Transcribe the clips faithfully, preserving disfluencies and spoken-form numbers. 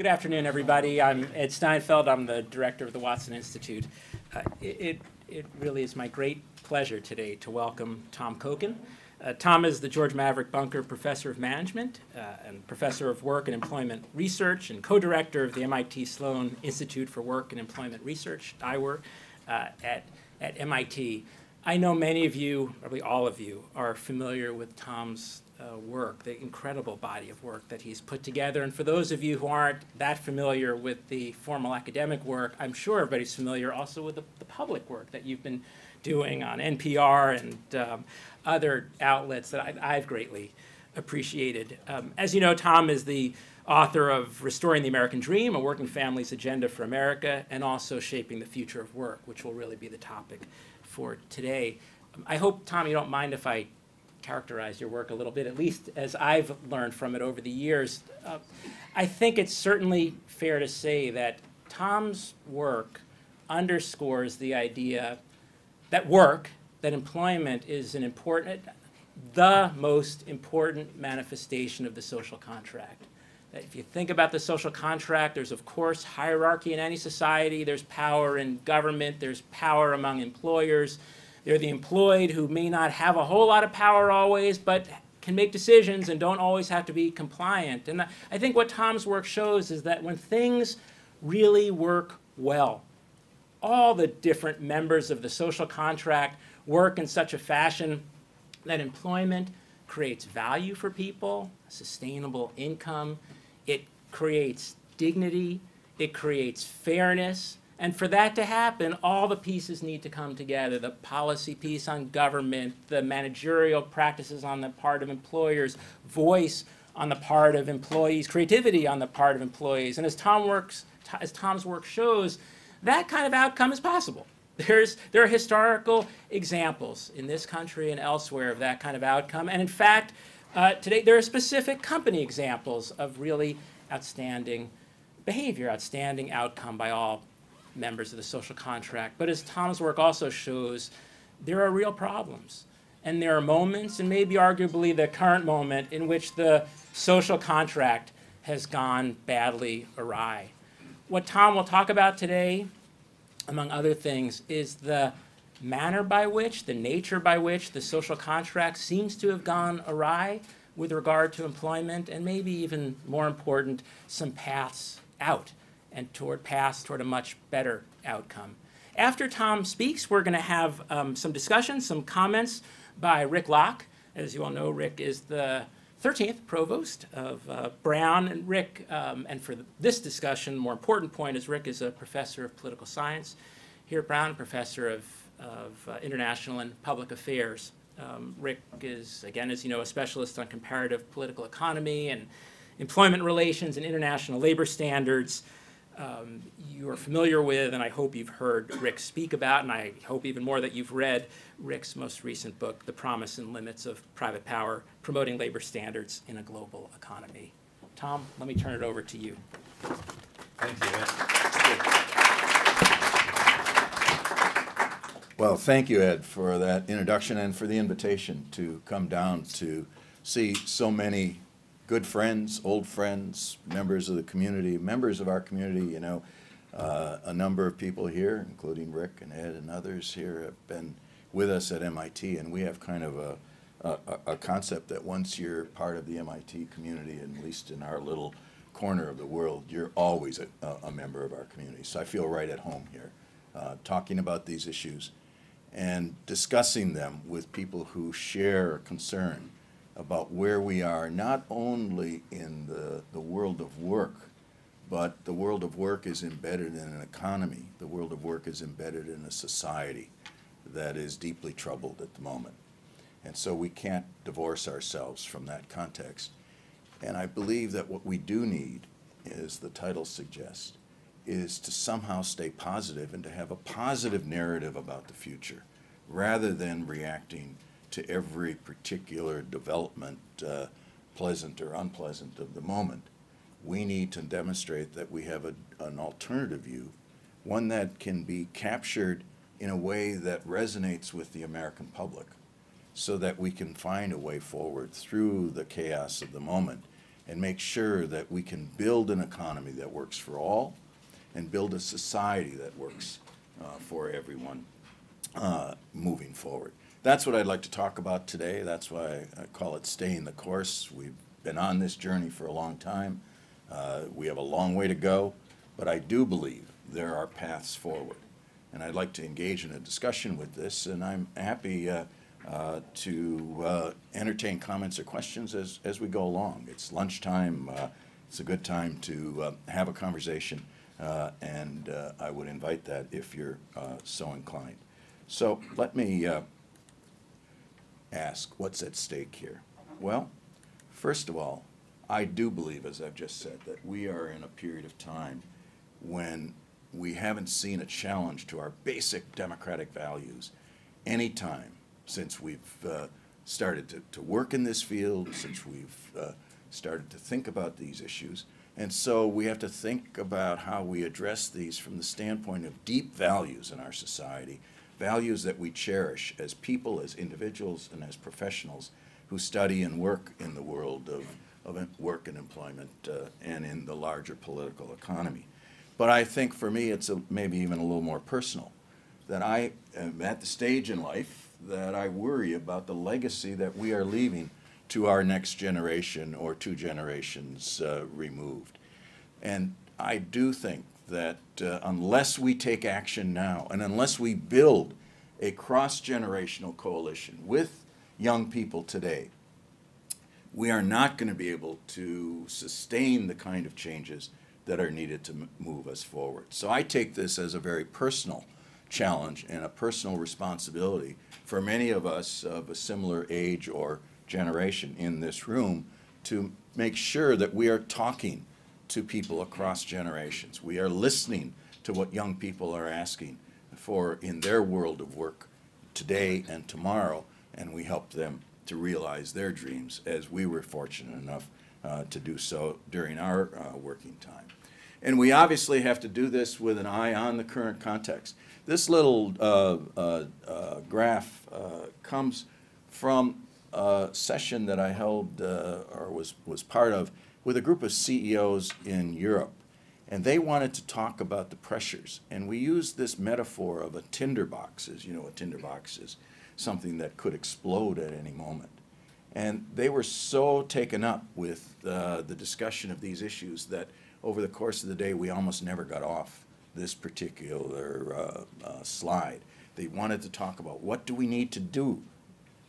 Good afternoon, everybody. I'm Ed Steinfeld. I'm the director of the Watson Institute. Uh, it, it really is my great pleasure today to welcome Tom Kochan. Uh, Tom is the George Maverick Bunker Professor of Management uh, and Professor of Work and Employment Research and co-director of the M I T Sloan Institute for Work and Employment Research, I W E R, uh, at, at M I T. I know many of you, probably all of you, are familiar with Tom's uh, work, the incredible body of work that he's put together. And for those of you who aren't that familiar with the formal academic work, I'm sure everybody's familiar also with the, the public work that you've been doing on N P R and um, other outlets that I've, I've greatly appreciated. Um, as you know, Tom is the author of Restoring the American Dream, A Working Families Agenda for America, and also Shaping the Future of Work, which will really be the topic for today. Um, I hope, Tom, you don't mind if I characterize your work a little bit, at least as I've learned from it over the years. Uh, I think it's certainly fair to say that Tom's work underscores the idea that work, that employment is an important, the most important manifestation of the social contract. That if you think about the social contract, there's of course hierarchy in any society, there's power in government, there's power among employers. They're the employed who may not have a whole lot of power always, but can make decisions and don't always have to be compliant. And I think what Tom's work shows is that when things really work well, all the different members of the social contract work in such a fashion that employment creates value for people, sustainable income, it creates dignity, it creates fairness, and for that to happen, all the pieces need to come together, the policy piece on government, the managerial practices on the part of employers, voice on the part of employees, creativity on the part of employees. And as, Tom works, as Tom's work shows, that kind of outcome is possible. There's, there are historical examples in this country and elsewhere of that kind of outcome. And in fact, uh, today there are specific company examples of really outstanding behavior, outstanding outcome by all members of the social contract. But as Tom's work also shows, there are real problems. And there are moments, and maybe arguably the current moment, in which the social contract has gone badly awry. What Tom will talk about today, among other things, is the manner by which, the nature by which the social contract seems to have gone awry with regard to employment, and maybe even more important, some paths out and toward paths toward a much better outcome. After Tom speaks, we're going to have um, some discussion, some comments by Rick Locke. As you all know, Rick is the thirteenth provost of uh, Brown, and Rick, um, and for this discussion, more important point is Rick is a professor of political science here at Brown, professor of, of uh, international and public affairs. Um, Rick is, again, as you know, a specialist on comparative political economy and employment relations and international labor standards. Um, you are familiar with, and I hope you've heard Rick speak about, and I hope even more that you've read Rick's most recent book, The Promise and Limits of Private Power, Promoting Labor Standards in a Global Economy. Tom, let me turn it over to you. Thank you, Ed. Well, thank you, Ed, for that introduction and for the invitation to come down to see so many good friends, old friends, members of the community, members of our community. You know, uh, a number of people here, including Rick and Ed and others here, have been with us at M I T, and we have kind of a, a, a concept that once you're part of the M I T community, at least in our little corner of the world, you're always a, a member of our community. So I feel right at home here, uh, talking about these issues and discussing them with people who share concern about where we are, not only in the, the world of work, but the world of work is embedded in an economy. The world of work is embedded in a society that is deeply troubled at the moment. And so we can't divorce ourselves from that context. And I believe that what we do need, as the title suggests, is to somehow stay positive and to have a positive narrative about the future, rather than reacting to every particular development, uh, pleasant or unpleasant, of the moment. We need to demonstrate that we have a, an alternative view, one that can be captured in a way that resonates with the American public, so that we can find a way forward through the chaos of the moment and make sure that we can build an economy that works for all and build a society that works uh, for everyone uh, moving forward. That's what I'd like to talk about today. That's why I call it staying the course. We've been on this journey for a long time. Uh, we have a long way to go, but I do believe there are paths forward. And I'd like to engage in a discussion with this, and I'm happy uh, uh, to uh, entertain comments or questions as, as we go along. It's lunchtime. Uh, it's a good time to uh, have a conversation, uh, and uh, I would invite that if you're uh, so inclined. So let me uh, ask, what's at stake here? Well, first of all, I do believe, as I've just said, that we are in a period of time when we haven't seen a challenge to our basic democratic values any time since we've uh, started to, to work in this field, since we've uh, started to think about these issues. And so we have to think about how we address these from the standpoint of deep values in our society, values that we cherish as people, as individuals, and as professionals who study and work in the world of, of work and employment uh, and in the larger political economy. But I think for me it's a, maybe even a little more personal, that I am at the stage in life that I worry about the legacy that we are leaving to our next generation or two generations uh, removed. And I do think that uh, unless we take action now and unless we build a cross-generational coalition with young people today, we are not going to be able to sustain the kind of changes that are needed to move us forward. So I take this as a very personal challenge and a personal responsibility for many of us of a similar age or generation in this room to make sure that we are talking to people across generations. We are listening to what young people are asking for in their world of work today and tomorrow, and we help them to realize their dreams as we were fortunate enough Uh, to do so during our uh, working time. And we obviously have to do this with an eye on the current context. This little uh, uh, uh, graph uh, comes from a session that I held uh, or was, was part of with a group of C E Os in Europe. And they wanted to talk about the pressures. And we used this metaphor of a tinderbox. As you know, a tinderbox is something that could explode at any moment. And they were so taken up with uh, the discussion of these issues that over the course of the day, we almost never got off this particular uh, uh, slide. They wanted to talk about what do we need to do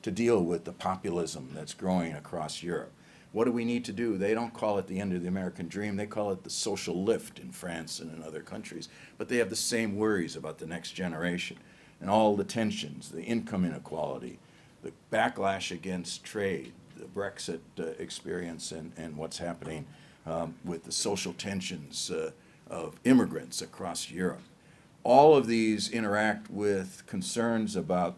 to deal with the populism that's growing across Europe. What do we need to do? They don't call it the end of the American dream. They call it the social lift in France and in other countries. But they have the same worries about the next generation and all the tensions, the income inequality, the backlash against trade, the Brexit uh, experience, and, and what's happening um, with the social tensions uh, of immigrants across Europe. All of these interact with concerns about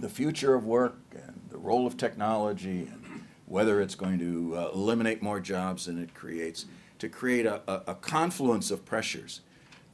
the future of work and the role of technology and whether it's going to uh, eliminate more jobs than it creates, to create a, a, a confluence of pressures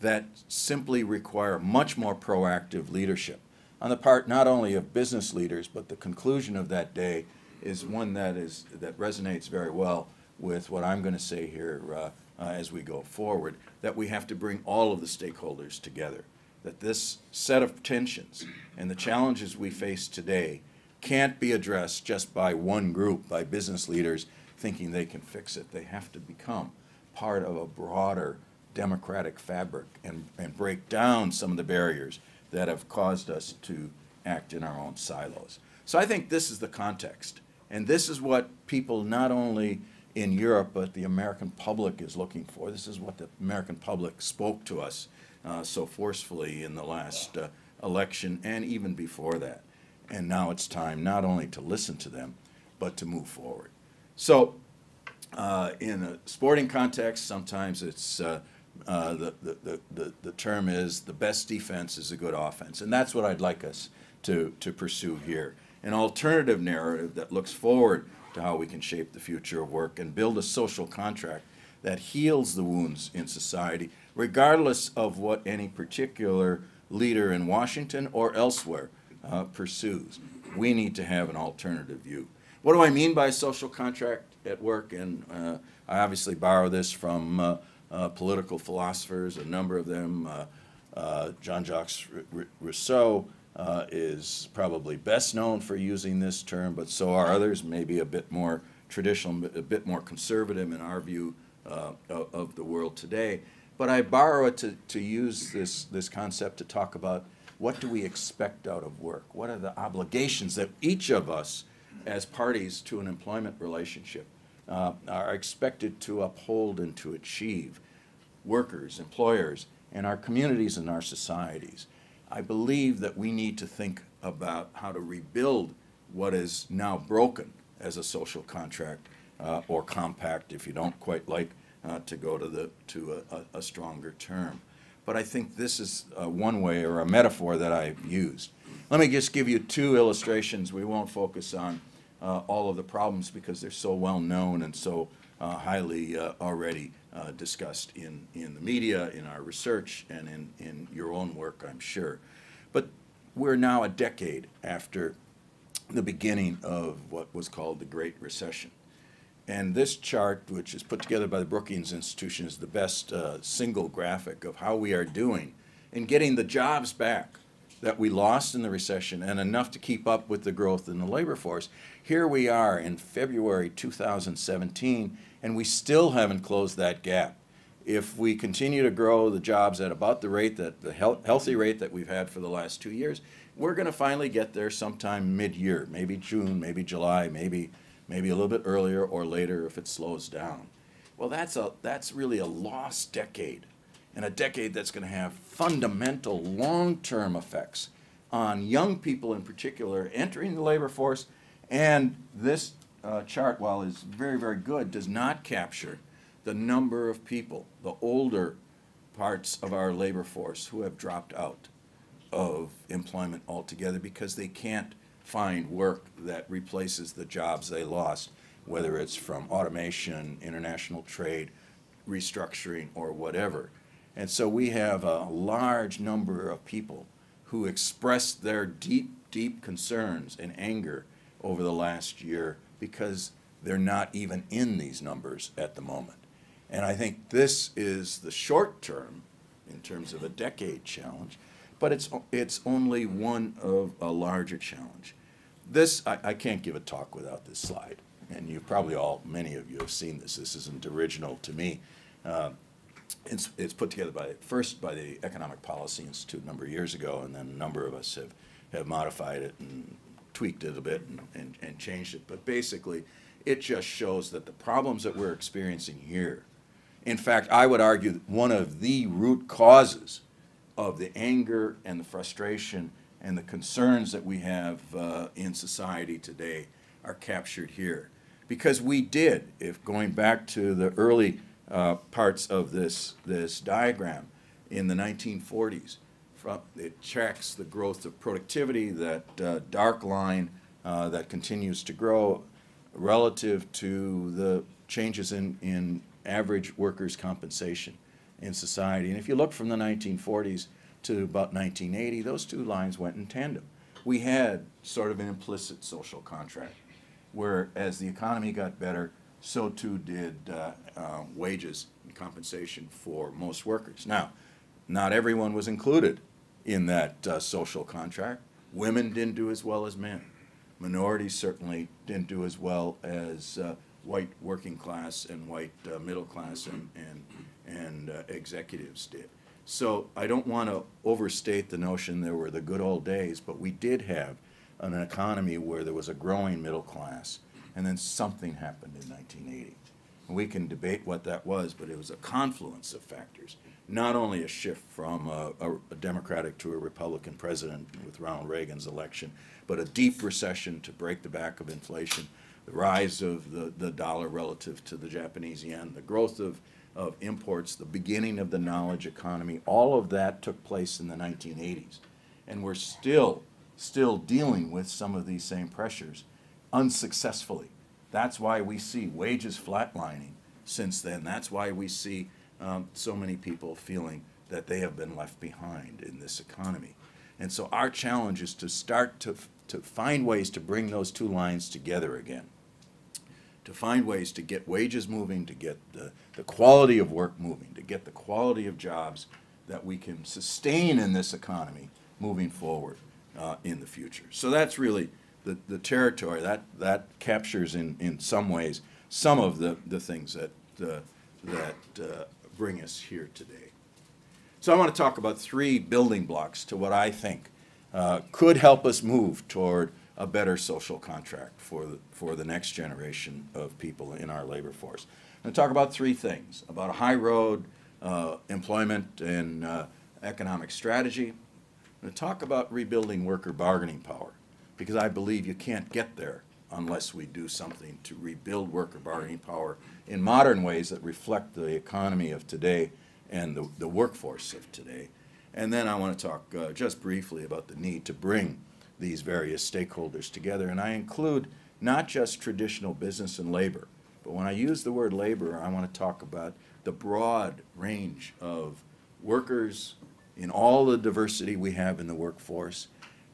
that simply require much more proactive leadership on the part not only of business leaders, but the conclusion of that day is one that is that resonates very well with what I'm going to say here uh, uh, as we go forward, that we have to bring all of the stakeholders together, that this set of tensions and the challenges we face today can't be addressed just by one group, by business leaders thinking they can fix it. They have to become part of a broader democratic fabric and, and break down some of the barriers that have caused us to act in our own silos. So I think this is the context. And this is what people not only in Europe, but the American public is looking for. This is what the American public spoke to us uh, so forcefully in the last uh, election and even before that. And now it's time not only to listen to them, but to move forward. So uh, in a sporting context, sometimes it's uh, Uh, the, the, the, the term is the best defense is a good offense, and that's what I'd like us to, to pursue here. An alternative narrative that looks forward to how we can shape the future of work and build a social contract that heals the wounds in society, regardless of what any particular leader in Washington or elsewhere uh, pursues. We need to have an alternative view. What do I mean by social contract? at work. And uh, I obviously borrow this from uh, uh, political philosophers, a number of them. Uh, uh, Jean-Jacques Rousseau uh, is probably best known for using this term, but so are others, maybe a bit more traditional, a bit more conservative in our view uh, of the world today. But I borrow it to, to use this, this concept to talk about what do we expect out of work? What are the obligations that each of us as parties to an employment relationship uh, are expected to uphold and to achieve? Workers, employers, and our communities and our societies. I believe that we need to think about how to rebuild what is now broken as a social contract uh, or compact, if you don't quite like Uh, to go to the to a, a stronger term. But I think this is uh, one way or a metaphor that I've used. Let me just give you two illustrations. We won't focus on uh, all of the problems because they're so well known and so uh, highly uh, already uh, discussed in, in the media, in our research, and in, in your own work, I'm sure. But we're now a decade after the beginning of what was called the Great Recession. And this chart, which is put together by the Brookings Institution, is the best uh, single graphic of how we are doing in getting the jobs back that we lost in the recession and enough to keep up with the growth in the labor force. Here we are in February two thousand seventeen, and we still haven't closed that gap. If we continue to grow the jobs at about the rate, that the he- healthy rate that we've had for the last two years, we're going to finally get there sometime mid-year, maybe June, maybe July, maybe maybe a little bit earlier or later if it slows down. Well, that's, a, that's really a lost decade, and a decade that's going to have fundamental long-term effects on young people in particular entering the labor force. And this uh, chart, while it's very, very good, does not capture the number of people, the older parts of our labor force who have dropped out of employment altogether because they can't find work that replaces the jobs they lost, whether it's from automation, international trade, restructuring, or whatever. And so we have a large number of people who expressed their deep, deep concerns and anger over the last year because they're not even in these numbers at the moment. And I think this is the short term, in terms of a decade challenge, but it's, it's only one of a larger challenge. This, I, I can't give a talk without this slide, and you probably all, many of you have seen this. This isn't original to me. Uh, it's, it's put together by, first by the Economic Policy Institute a number of years ago, and then a number of us have, have modified it and tweaked it a bit and, and, and changed it. But basically, it just shows that the problems that we're experiencing here, in fact, I would argue that one of the root causes of the anger and the frustration and the concerns that we have uh, in society today are captured here. Because we did, if going back to the early uh, parts of this, this diagram in the nineteen forties, from, it tracks the growth of productivity, that uh, dark line uh, that continues to grow relative to the changes in, in average workers' compensation in society. And if you look from the nineteen forties to about nineteen eighty, those two lines went in tandem. We had sort of an implicit social contract, where as the economy got better, so too did uh, uh, wages and compensation for most workers. Now, not everyone was included in that uh, social contract. Women didn't do as well as men. Minorities certainly didn't do as well as uh, white working class and white uh, middle class and, and and uh, executives did. So I don't want to overstate the notion there were the good old days, but we did have an economy where there was a growing middle class, and then something happened in nineteen eighty. And we can debate what that was, but it was a confluence of factors, not only a shift from a, a, a Democratic to a Republican president with Ronald Reagan's election, but a deep recession to break the back of inflation, the rise of the, the dollar relative to the Japanese yen, the growth of of imports, the beginning of the knowledge economy. All of that took place in the nineteen eighties. And we're still, still dealing with some of these same pressures unsuccessfully. That's why we see wages flatlining since then. That's why we see um, so many people feeling that they have been left behind in this economy. And so our challenge is to start to, to find ways to bring those two lines together again. to find ways to get wages moving, to get the, the quality of work moving, to get the quality of jobs that we can sustain in this economy moving forward uh, in the future. So that's really the, the territory. That, that captures in, in some ways some of the, the things that, uh, that uh, bring us here today. So I want to talk about three building blocks to what I think uh, could help us move toward a better social contract for the, for the next generation of people in our labor force. I'm going to talk about three things, about a high road, uh, employment and uh, economic strategy. I'm going to talk about rebuilding worker bargaining power, because I believe you can't get there unless we do something to rebuild worker bargaining power in modern ways that reflect the economy of today and the, the workforce of today. And then I want to talk uh, just briefly about the need to bring these various stakeholders together. And I include not just traditional business and labor, but when I use the word labor, I want to talk about the broad range of workers in all the diversity we have in the workforce,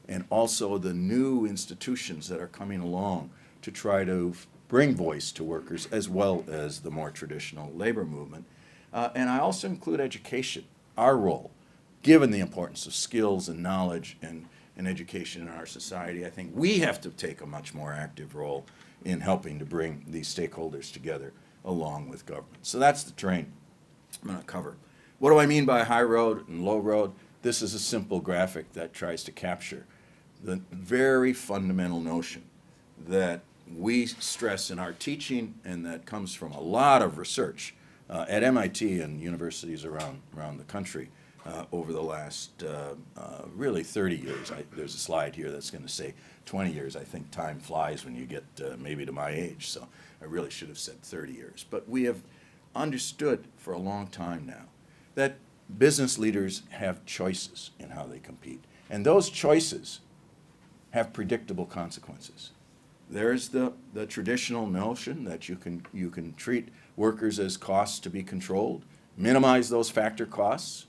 and also the new institutions that are coming along to try to bring voice to workers, as well as the more traditional labor movement. Uh, and I also include education, our role, given the importance of skills and knowledge and and education in our society. I think we have to take a much more active role in helping to bring these stakeholders together along with government. So that's the terrain I'm going to cover. What do I mean by high road and low road? This is a simple graphic that tries to capture the very fundamental notion that we stress in our teaching and that comes from a lot of research uh, at M I T and universities around, around the country. Uh, over the last uh, uh, really thirty years. I, there's a slide here that's going to say twenty years. I think time flies when you get uh, maybe to my age, so I really should have said thirty years. But we have understood for a long time now that business leaders have choices in how they compete. And those choices have predictable consequences. There's the, the traditional notion that you can, you can treat workers as costs to be controlled, minimize those factor costs,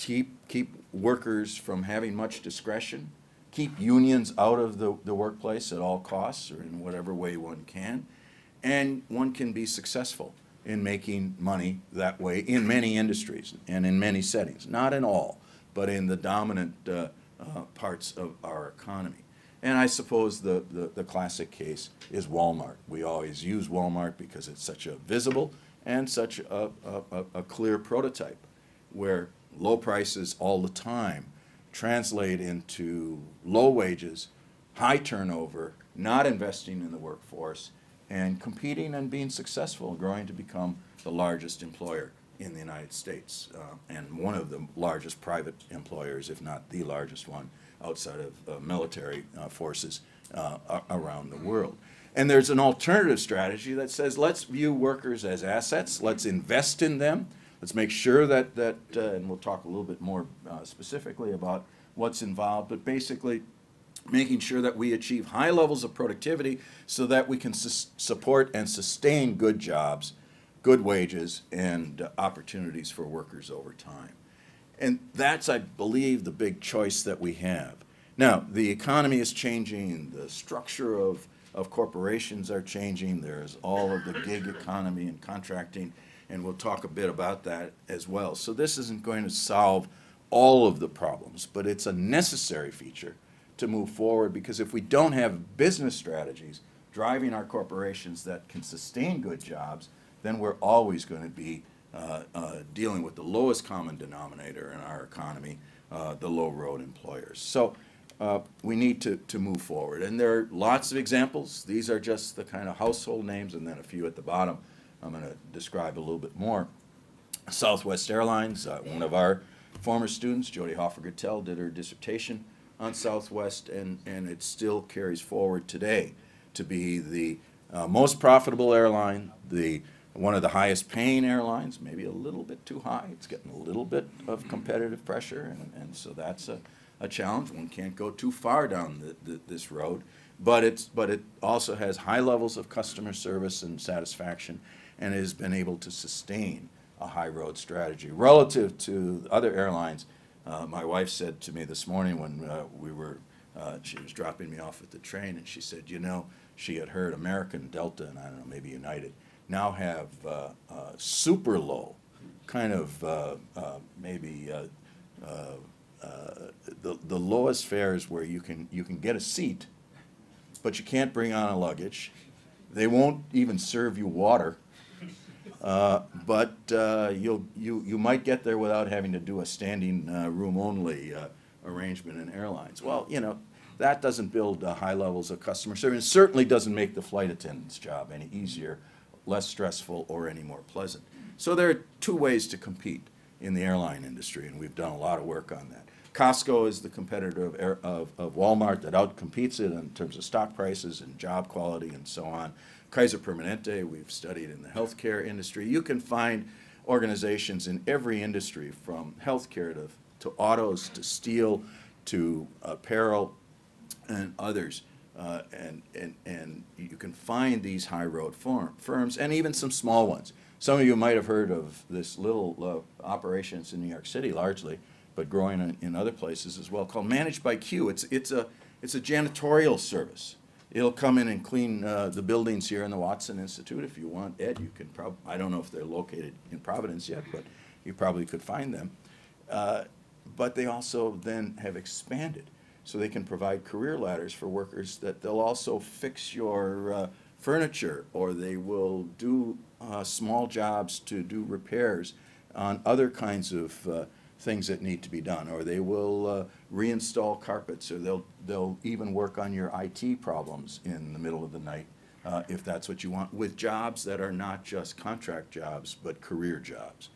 Keep, keep workers from having much discretion, keep unions out of the, the workplace at all costs or in whatever way one can, and one can be successful in making money that way in many industries and in many settings. Not in all, but in the dominant uh, uh, parts of our economy. And I suppose the, the, the classic case is Walmart. We always use Walmart because it's such a visible and such a, a, a clear prototype where low prices all the time translate into low wages, high turnover, not investing in the workforce, and competing and being successful, growing to become the largest employer in the United States, uh, and one of the largest private employers, if not the largest one, outside of uh, military uh, forces uh, around the world. And there's an alternative strategy that says, let's view workers as assets, let's invest in them, let's make sure that, that uh, and we'll talk a little bit more uh, specifically about what's involved, but basically making sure that we achieve high levels of productivity so that we can su support and sustain good jobs, good wages, and uh, opportunities for workers over time. And that's, I believe, the big choice that we have. Now, the economy is changing, the structure of, of corporations are changing, there's all of the gig economy and contracting, and we'll talk a bit about that as well. So this isn't going to solve all of the problems, but it's a necessary feature to move forward, because if we don't have business strategies driving our corporations that can sustain good jobs, then we're always going to be uh, uh, dealing with the lowest common denominator in our economy, uh, the low road employers. So uh, we need to, to move forward. And there are lots of examples. These are just the kind of household names, and then a few at the bottom I'm going to describe a little bit more. Southwest Airlines, uh, one of our former students, Jody Hoffer-Guttel, did her dissertation on Southwest, and, and it still carries forward today to be the uh, most profitable airline, the one of the highest paying airlines, maybe a little bit too high. It's getting a little bit of competitive pressure, and, and so that's a, a challenge. One can't go too far down the, the, this road, but, it's, but it also has high levels of customer service and satisfaction, and has been able to sustain a high road strategy. Relative to other airlines, uh, my wife said to me this morning when uh, we were Uh, she was dropping me off at the train, and she said, you know, she had heard American, Delta, and I don't know, maybe United, now have uh, uh, super low, kind of uh, uh, maybe uh, uh, uh, the, the lowest fares where you can, you can get a seat, but you can't bring on a luggage. They won't even serve you water, uh, but uh, you'll, you, you might get there without having to do a standing uh, room only uh, arrangement in airlines. Well, you know, that doesn't build uh, high levels of customer service. It certainly doesn't make the flight attendant's job any easier, less stressful, or any more pleasant. So there are two ways to compete in the airline industry, and we've done a lot of work on that. Costco is the competitor of, Air, of, of Walmart that outcompetes it in terms of stock prices and job quality and so on. Kaiser Permanente, we've studied in the healthcare industry. You can find organizations in every industry, from healthcare to, to autos, to steel, to apparel, and others. Uh, and, and, and you can find these high road firm, firms, and even some small ones. Some of you might have heard of this little uh, operations in New York City largely, but growing in, in other places as well, called Managed by Q. It's, it's, a, it's a janitorial service. It'll come in and clean uh, the buildings here in the Watson Institute. If you want, Ed, you can probably, I don't know if they're located in Providence yet, but you probably could find them. Uh, but they also then have expanded, so they can provide career ladders for workers that they'll also fix your uh, furniture, or they will do uh, small jobs to do repairs on other kinds of uh, things that need to be done, or they will uh, reinstall carpets, or they'll, they'll even work on your I T problems in the middle of the night, uh, if that's what you want, with jobs that are not just contract jobs, but career jobs.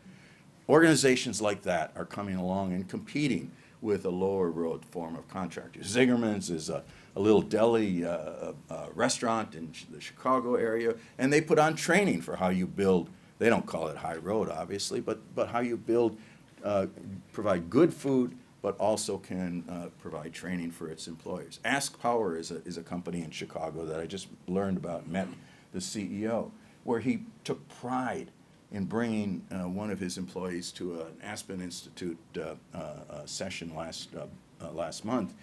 Organizations like that are coming along and competing with a lower road form of contractors. Zingerman's is a, a little deli uh, uh, restaurant in the Chicago area, and they put on training for how you build, they don't call it high road, obviously, but, but how you build Uh, provide good food, but also can uh, provide training for its employers. Ask Power is a, is a company in Chicago that I just learned about, met the C E O, where he took pride in bringing uh, one of his employees to an Aspen Institute uh, uh, uh, session last, uh, uh, last month.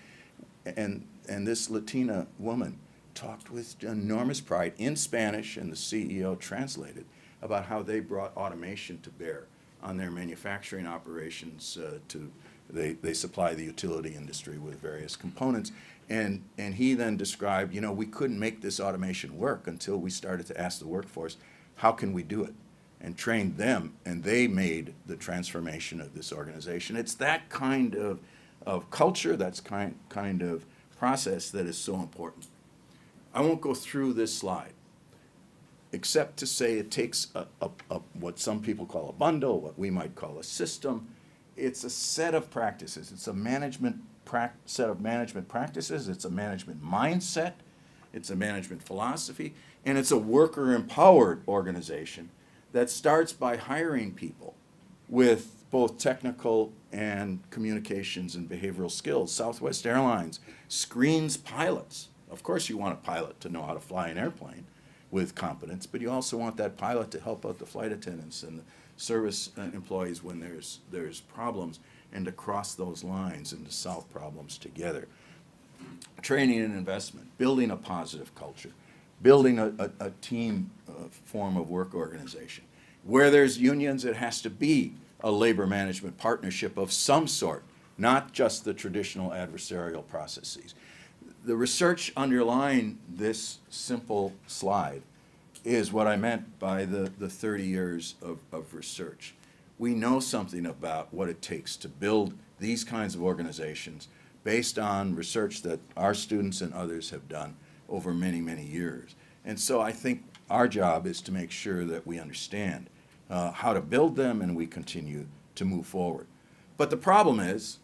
And, and this Latina woman talked with enormous pride in Spanish, and the C E O translated, about how they brought automation to bear on their manufacturing operations. Uh, to they, they supply the utility industry with various components. And, and he then described, you know, we couldn't make this automation work until we started to ask the workforce, how can we do it? And trained them, and they made the transformation of this organization. It's that kind of, of culture, that's kind, kind of process that is so important. I won't go through this slide, except to say it takes a, a, a, what some people call a bundle, what we might call a system. It's a set of practices. It's a management set of management practices. It's a management mindset. It's a management philosophy. And it's a worker-empowered organization that starts by hiring people with both technical and communications and behavioral skills. Southwest Airlines screens pilots. Of course you want a pilot to know how to fly an airplane with competence, but you also want that pilot to help out the flight attendants and the service employees when there's, there's problems, and to cross those lines and to solve problems together. Training and investment, building a positive culture, building a, a, a team uh, form of work organization. Where there's unions, it has to be a labor management partnership of some sort, not just the traditional adversarial processes. The research underlying this simple slide is what I meant by the, the thirty years of, of research. We know something about what it takes to build these kinds of organizations based on research that our students and others have done over many, many years. And so I think our job is to make sure that we understand uh, how to build them, and we continue to move forward. But the problem is,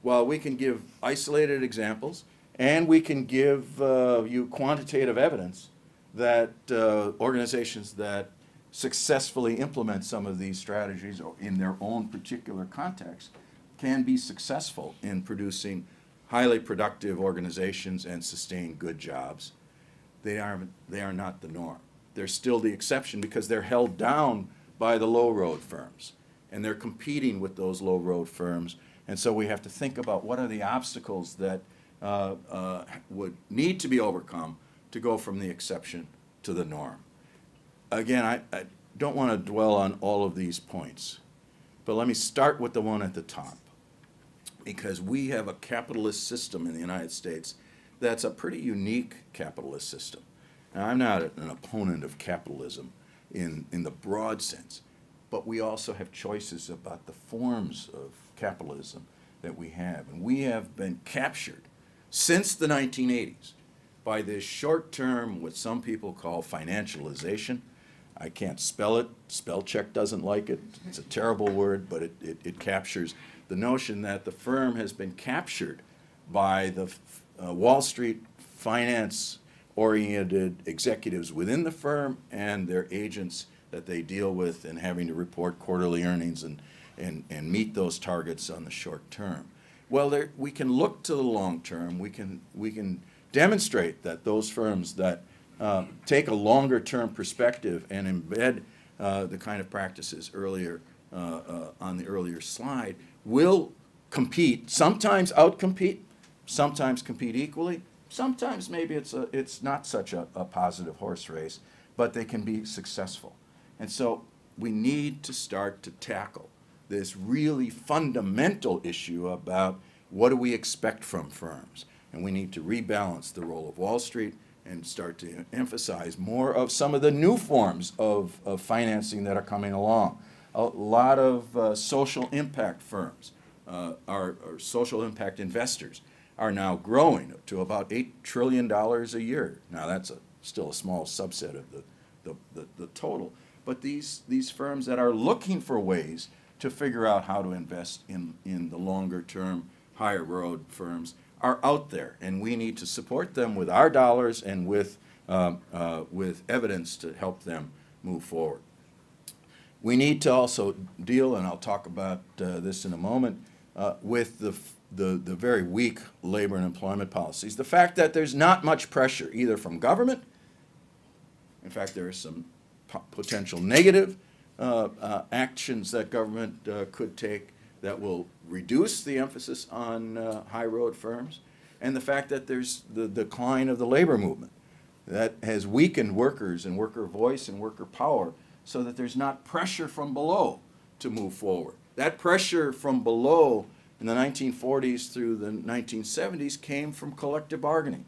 while we can give isolated examples, and we can give uh, you quantitative evidence that uh, organizations that successfully implement some of these strategies or in their own particular context can be successful in producing highly productive organizations and sustain good jobs. They are, they are not the norm. They're still the exception, because they're held down by the low-road firms, and they're competing with those low-road firms. And so we have to think about what are the obstacles that uh, uh, would need to be overcome to go from the exception to the norm. Again, I, I don't want to dwell on all of these points, but let me start with the one at the top, because we have a capitalist system in the United States that's a pretty unique capitalist system. Now, I'm not an opponent of capitalism in, in the broad sense, but we also have choices about the forms of capitalism that we have. And we have been captured since the nineteen eighties by this short-term, what some people call financialization. I can't spell it. Spell check doesn't like it. It's a terrible word, but it, it, it captures the notion that the firm has been captured by the uh, Wall Street finance-oriented executives within the firm and their agents that they deal with, and having to report quarterly earnings and, and, and meet those targets on the short term. Well, there, we can look to the long term. We can, we can demonstrate that those firms that Uh, take a longer-term perspective and embed uh, the kind of practices earlier uh, uh, on the earlier slide will compete, sometimes outcompete, sometimes compete equally, sometimes maybe it's, a, it's not such a, a positive horse race, but they can be successful. And so we need to start to tackle this really fundamental issue about what do we expect from firms, and we need to rebalance the role of Wall Street and start to emphasize more of some of the new forms of, of financing that are coming along. A lot of uh, social impact firms, uh, our, our social impact investors, are now growing to about eight trillion dollars a year. Now that's a, still a small subset of the, the, the, the total. But these, these firms that are looking for ways to figure out how to invest in, in the longer term, higher road firms are out there, and we need to support them with our dollars and with, uh, uh, with evidence to help them move forward. We need to also deal, and I'll talk about uh, this in a moment, uh, with the, the, the very weak labor and employment policies. The fact that there's not much pressure either from government, in fact there are some po potential negative uh, uh, actions that government uh, could take that will reduce the emphasis on uh, high road firms, and the fact that there's the decline of the labor movement that has weakened workers and worker voice and worker power, so that there's not pressure from below to move forward. That pressure from below in the nineteen forties through the nineteen seventies came from collective bargaining.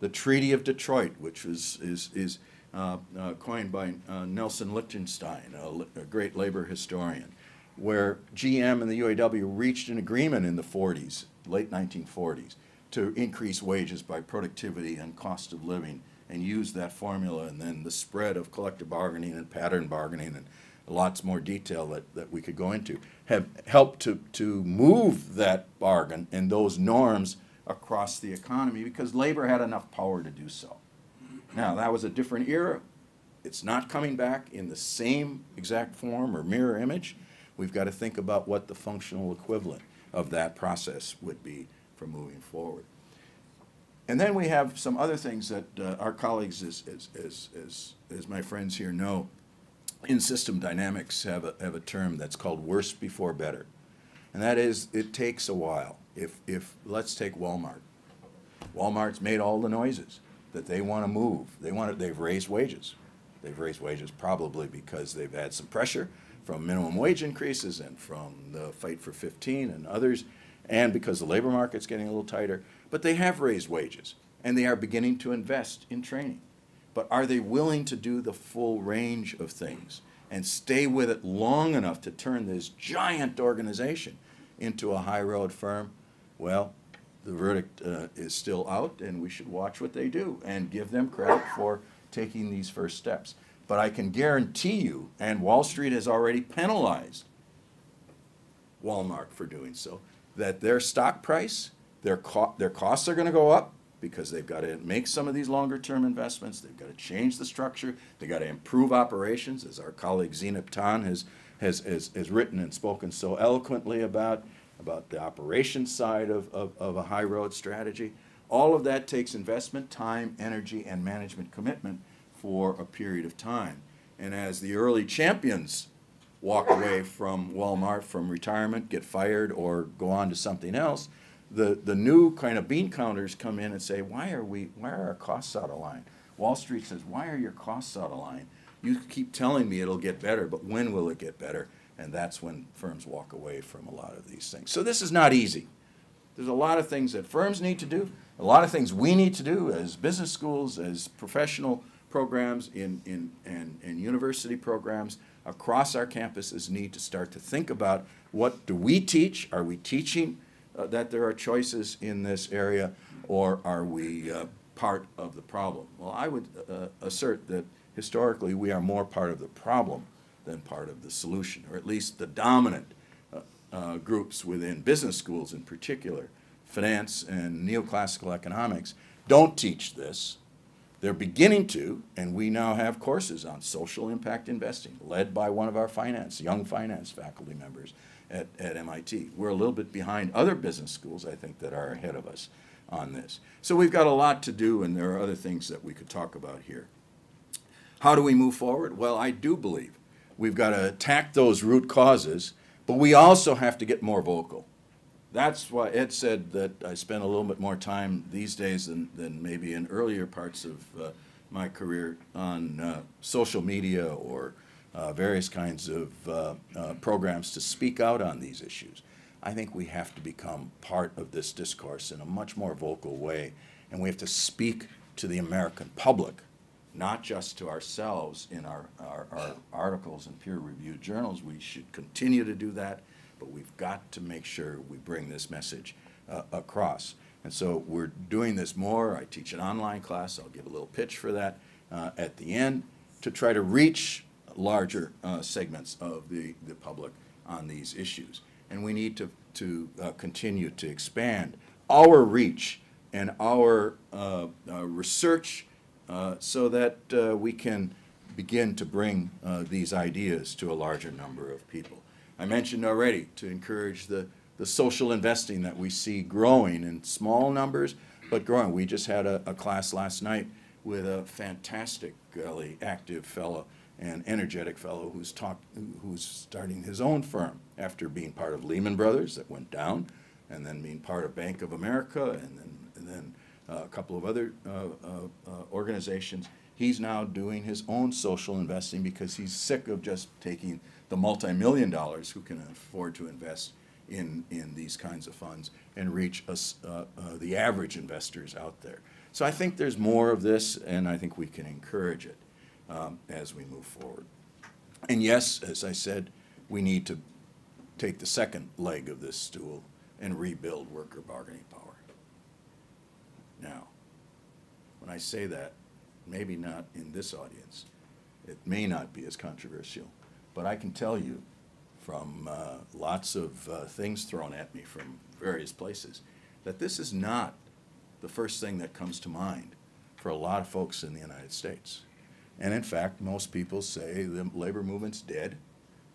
The Treaty of Detroit, which was, is, is uh, uh, coined by uh, Nelson Lichtenstein, a, a great labor historian, where G M and the U A W reached an agreement in the forties, late nineteen forties, to increase wages by productivity and cost of living, and use that formula, and then the spread of collective bargaining and pattern bargaining and lots more detail that, that we could go into, have helped to, to move that bargain and those norms across the economy, because labor had enough power to do so. Now, that was a different era. It's not coming back in the same exact form or mirror image. We've got to think about what the functional equivalent of that process would be for moving forward. And then we have some other things that uh, our colleagues, as, as, as, as, as my friends here know, in system dynamics have a, have a term that's called worse before better. And that is, it takes a while. If, if, let's take Walmart. Walmart's made all the noises that they want to move. They want to, they've raised wages. They've raised wages probably because they've had some pressure from minimum wage increases and from the Fight for fifteen and others, and because the labor market's getting a little tighter. But they have raised wages, and they are beginning to invest in training. But are they willing to do the full range of things and stay with it long enough to turn this giant organization into a high road firm? Well, the verdict uh, is still out, and we should watch what they do and give them credit for taking these first steps. But I can guarantee you, and Wall Street has already penalized Walmart for doing so, that their stock price, their, co their costs are going to go up because they've got to make some of these longer-term investments. They've got to change the structure. They've got to improve operations, as our colleague Zeynep Tan has, has, has, has written and spoken so eloquently about, about the operations side of, of, of a high-road strategy. All of that takes investment, time, energy, and management commitment for a period of time. And as the early champions walk away from Walmart, from retirement, get fired, or go on to something else, the, the new kind of bean counters come in and say, why are we, why are our costs out of line? Wall Street says, why are your costs out of line? You keep telling me it'll get better, but when will it get better? And that's when firms walk away from a lot of these things. So this is not easy. There's a lot of things that firms need to do, a lot of things we need to do as business schools, as professional programs in, in, and, and university programs across our campuses need to start to think about, what do we teach? Are we teaching uh, that there are choices in this area, or are we uh, part of the problem? Well, I would uh, assert that historically we are more part of the problem than part of the solution, or at least the dominant uh, uh, groups within business schools in particular, finance and neoclassical economics, don't teach this. They're beginning to, and we now have courses on social impact investing, led by one of our finance, young finance faculty members at, at M I T. We're a little bit behind other business schools, I think, that are ahead of us on this. So we've got a lot to do, and there are other things that we could talk about here. How do we move forward? Well, I do believe we've got to attack those root causes, but we also have to get more vocal. That's why Ed said that I spend a little bit more time these days than, than maybe in earlier parts of uh, my career on uh, social media or uh, various kinds of uh, uh, programs to speak out on these issues. I think we have to become part of this discourse in a much more vocal way, and we have to speak to the American public, not just to ourselves in our, our, our articles and peer-reviewed journals. We should continue to do that, but we've got to make sure we bring this message uh, across. And so we're doing this more. I teach an online class. I'll give a little pitch for that uh, at the end to try to reach larger uh, segments of the, the public on these issues. And we need to, to uh, continue to expand our reach and our uh, uh, research Uh, so that uh, we can begin to bring uh, these ideas to a larger number of people. I mentioned already to encourage the, the social investing that we see growing in small numbers, but growing. We just had a, a class last night with a fantastically active fellow and energetic fellow who's, talked, who's starting his own firm after being part of Lehman Brothers that went down, and then being part of Bank of America, and then, and then Uh, a couple of other uh, uh, organizations. He's now doing his own social investing because he's sick of just taking the multi-million dollars who can afford to invest in, in these kinds of funds and reach us, uh, uh, the average investors out there. So I think there's more of this, and I think we can encourage it um, as we move forward. And yes, as I said, we need to take the second leg of this stool and rebuild worker bargaining power. Now, when I say that, maybe not in this audience, it may not be as controversial, but I can tell you from uh, lots of uh, things thrown at me from various places that this is not the first thing that comes to mind for a lot of folks in the United States. And in fact, most people say the labor movement's dead,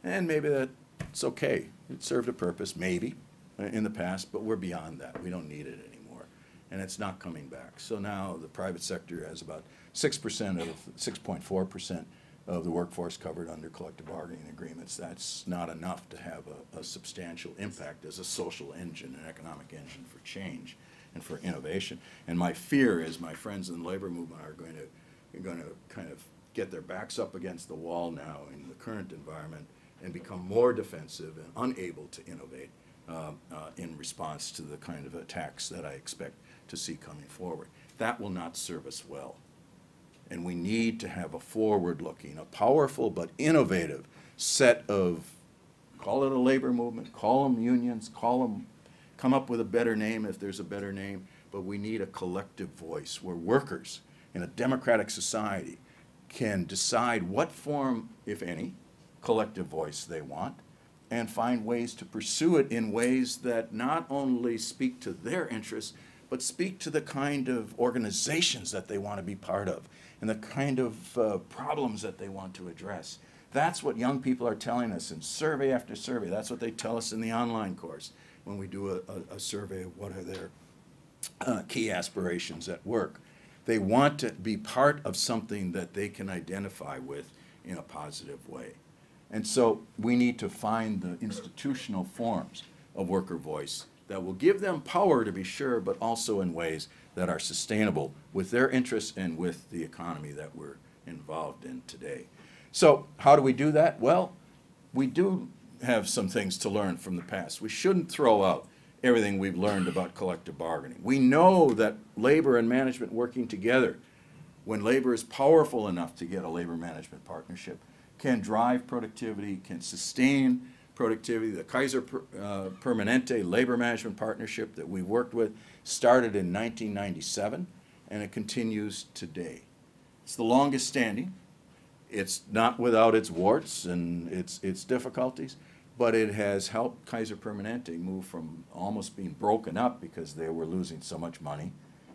and maybe that's okay. It served a purpose, maybe, in the past, but we're beyond that. We don't need it anymore. And it's not coming back. So now the private sector has about six percent of, six point four percent of the workforce covered under collective bargaining agreements. That's not enough to have a, a substantial impact as a social engine, an economic engine for change and for innovation. And my fear is my friends in the labor movement are going to, going to kind of get their backs up against the wall now in the current environment and become more defensive and unable to innovate uh, uh, in response to the kind of attacks that I expect to see coming forward. That will not serve us well. And we need to have a forward-looking, a powerful but innovative set of, call it a labor movement, call them unions, call them, come up with a better name if there's a better name, but we need a collective voice where workers in a democratic society can decide what form, if any, collective voice they want, and find ways to pursue it in ways that not only speak to their interests, but speak to the kind of organizations that they want to be part of and the kind of uh, problems that they want to address. That's what young people are telling us in survey after survey. That's what they tell us in the online course when we do a, a, a survey of what are their uh, key aspirations at work. They want to be part of something that they can identify with in a positive way. And so we need to find the institutional forms of worker voice that will give them power, to be sure, but also in ways that are sustainable with their interests and with the economy that we're involved in today. So how do we do that? Well, we do have some things to learn from the past. We shouldn't throw out everything we've learned about collective bargaining. We know that labor and management working together, when labor is powerful enough to get a labor-management partnership, can drive productivity, can sustain productivity. The Kaiser uh, Permanente labor management partnership that we worked with started in nineteen ninety-seven, and it continues today. It's the longest standing. It's not without its warts and its, its difficulties, but it has helped Kaiser Permanente move from almost being broken up because they were losing so much money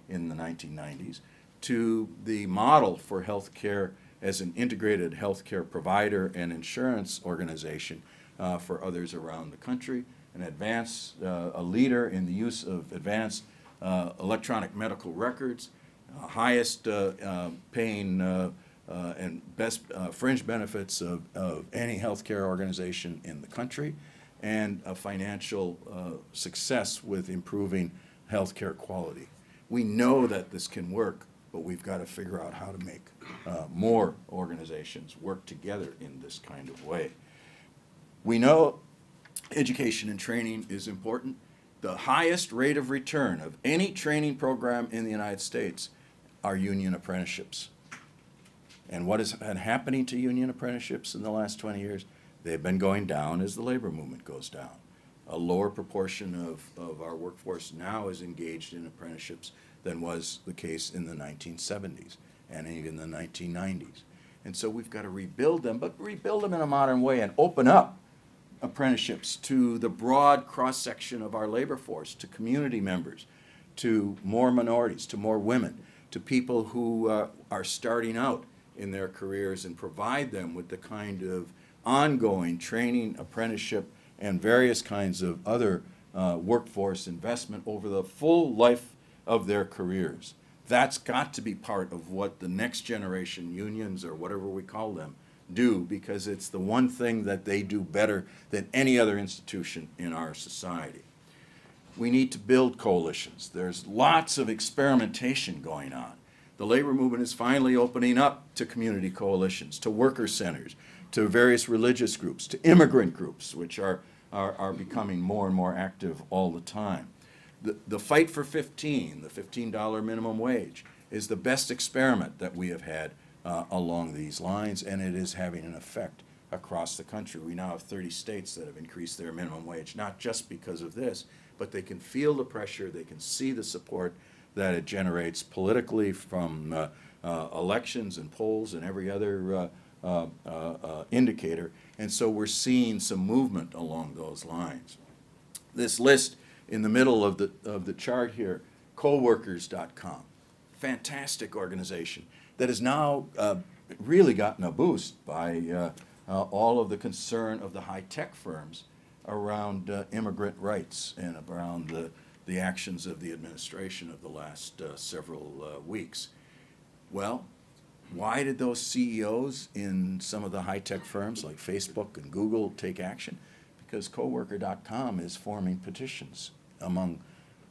in the nineteen nineties to the model for healthcare as an integrated healthcare provider and insurance organization uh, for others around the country, an advance, uh, a leader in the use of advanced uh, electronic medical records, uh, highest uh, uh, paying uh, Uh, and best uh, fringe benefits of, of any healthcare organization in the country, and a financial uh, success with improving healthcare quality. We know that this can work, but we've got to figure out how to make uh, more organizations work together in this kind of way. We know education and training is important. The highest rate of return of any training program in the United States are union apprenticeships. And what has been happening to union apprenticeships in the last twenty years? They've been going down as the labor movement goes down. A lower proportion of, of our workforce now is engaged in apprenticeships than was the case in the nineteen seventies and even the nineteen nineties. And so we've got to rebuild them, but rebuild them in a modern way and open up apprenticeships to the broad cross-section of our labor force, to community members, to more minorities, to more women, to people who uh, are starting out in their careers, and provide them with the kind of ongoing training, apprenticeship, and various kinds of other uh, workforce investment over the full life of their careers. That's got to be part of what the next generation unions, or whatever we call them, do, because it's the one thing that they do better than any other institution in our society. We need to build coalitions. There's lots of experimentation going on. The labor movement is finally opening up to community coalitions, to worker centers, to various religious groups, to immigrant groups, which are, are, are becoming more and more active all the time. The, the fight for fifteen, the fifteen dollar minimum wage, is the best experiment that we have had uh, along these lines, and it is having an effect across the country. We now have thirty states that have increased their minimum wage, not just because of this, but they can feel the pressure, they can see the support that it generates politically from uh, uh, elections and polls and every other uh, uh, uh, uh, indicator. And so we're seeing some movement along those lines. This list in the middle of the, of the chart here, coworkers dot com, fantastic organization that has now uh, really gotten a boost by uh, uh, all of the concern of the high-tech firms around uh, immigrant rights and around the the actions of the administration of the last uh, several uh, weeks. Well, why did those C E Os in some of the high-tech firms like Facebook and Google take action? Because coworker dot com is forming petitions among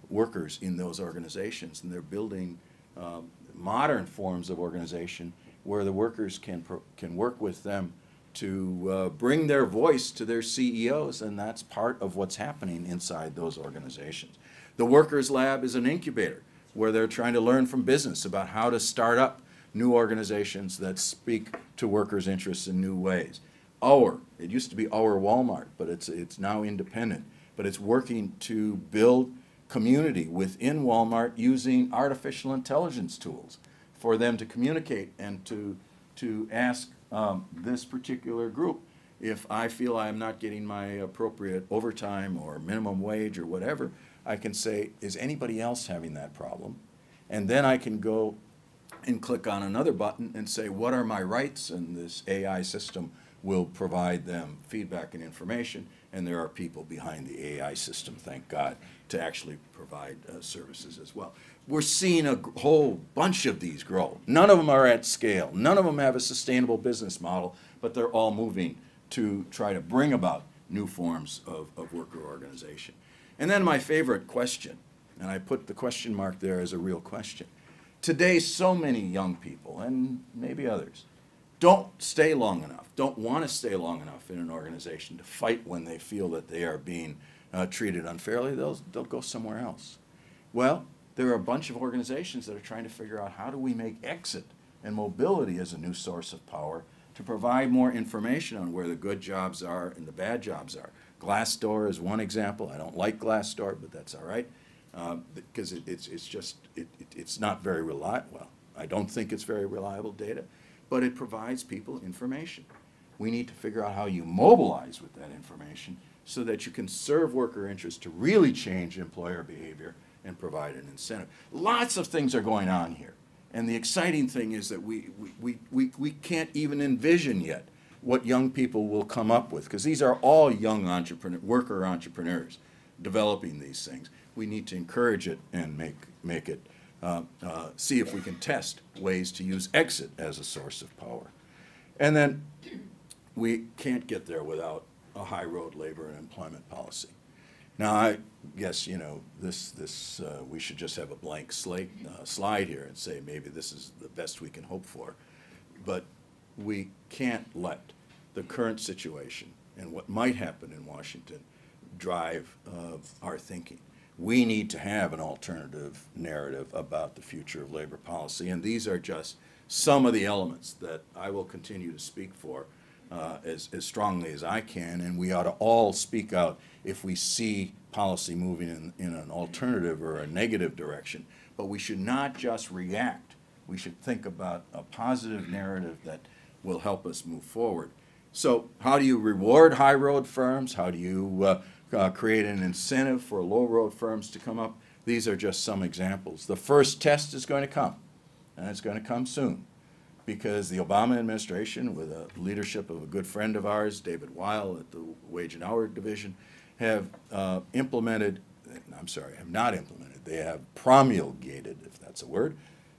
workers in those organizations, and they're building uh, modern forms of organization where the workers can, pro can work with them to uh, bring their voice to their C E Os, and that's part of what's happening inside those organizations. The Workers Lab is an incubator where they're trying to learn from business about how to start up new organizations that speak to workers' interests in new ways. Our, it used to be Our Walmart, but it's, it's now independent, but it's working to build community within Walmart using artificial intelligence tools for them to communicate and to, to ask um, this particular group, if I feel I'm not getting my appropriate overtime or minimum wage or whatever, I can say, is anybody else having that problem? And then I can go and click on another button and say, what are my rights? And this A I system will provide them feedback and information. And there are people behind the A I system, thank God, to actually provide uh, services as well. We're seeing a whole bunch of these grow. None of them are at scale. None of them have a sustainable business model, but they're all moving to try to bring about new forms of, of worker organization. And then my favorite question, and I put the question mark there as a real question. Today, so many young people, and maybe others, don't stay long enough, don't want to stay long enough in an organization to fight when they feel that they are being uh, treated unfairly. They'll, they'll go somewhere else. Well, there are a bunch of organizations that are trying to figure out how do we make exit and mobility as a new source of power to provide more information on where the good jobs are and the bad jobs are. Glassdoor is one example. I don't like Glassdoor, but that's all right. Because um, it, it's, it's just, it, it, it's not very reliable. Well, I don't think it's very reliable data, but it provides people information. We need to figure out how you mobilize with that information so that you can serve worker interests to really change employer behavior and provide an incentive. Lots of things are going on here. And the exciting thing is that we, we, we, we, we can't even envision yet what young people will come up with, because these are all young entrepreneur, worker entrepreneurs developing these things. We need to encourage it and make, make it, uh, uh, see if we can test ways to use exit as a source of power. And then we can't get there without a high road labor and employment policy. Now, I guess, you know, this, this uh, we should just have a blank slate uh, slide here and say maybe this is the best we can hope for. But we can't let the current situation and what might happen in Washington drive uh, our thinking. We need to have an alternative narrative about the future of labor policy, and these are just some of the elements that I will continue to speak for uh, as, as strongly as I can, and we ought to all speak out if we see policy moving in, in an alternative or a negative direction. But we should not just react. We should think about a positive narrative that will help us move forward. So how do you reward high road firms? How do you uh, Uh, create an incentive for low-road firms to come up? These are just some examples. The first test is going to come, and it's going to come soon, because the Obama administration, with the leadership of a good friend of ours, David Weil at the Wage and Hour Division, have uh, implemented, I'm sorry, have not implemented, they have promulgated, if that's a word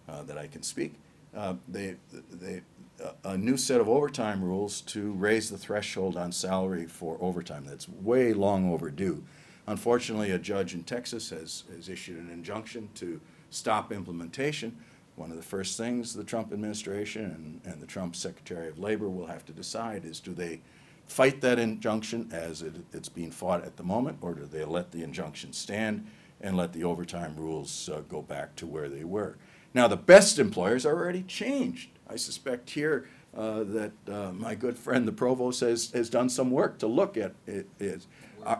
uh, that I can speak, uh, they, they, uh, a new set of overtime rules to raise the threshold on salary for overtime. That's way long overdue. Unfortunately, a judge in Texas has, has issued an injunction to stop implementation. One of the first things the Trump administration and, and the Trump Secretary of Labor will have to decide is, do they fight that injunction as it, it's being fought at the moment, or do they let the injunction stand and let the overtime rules uh, go back to where they were? Now, the best employers are already changed. I suspect here uh, that uh, my good friend, the provost, has, has done some work to look at it. Is, uh,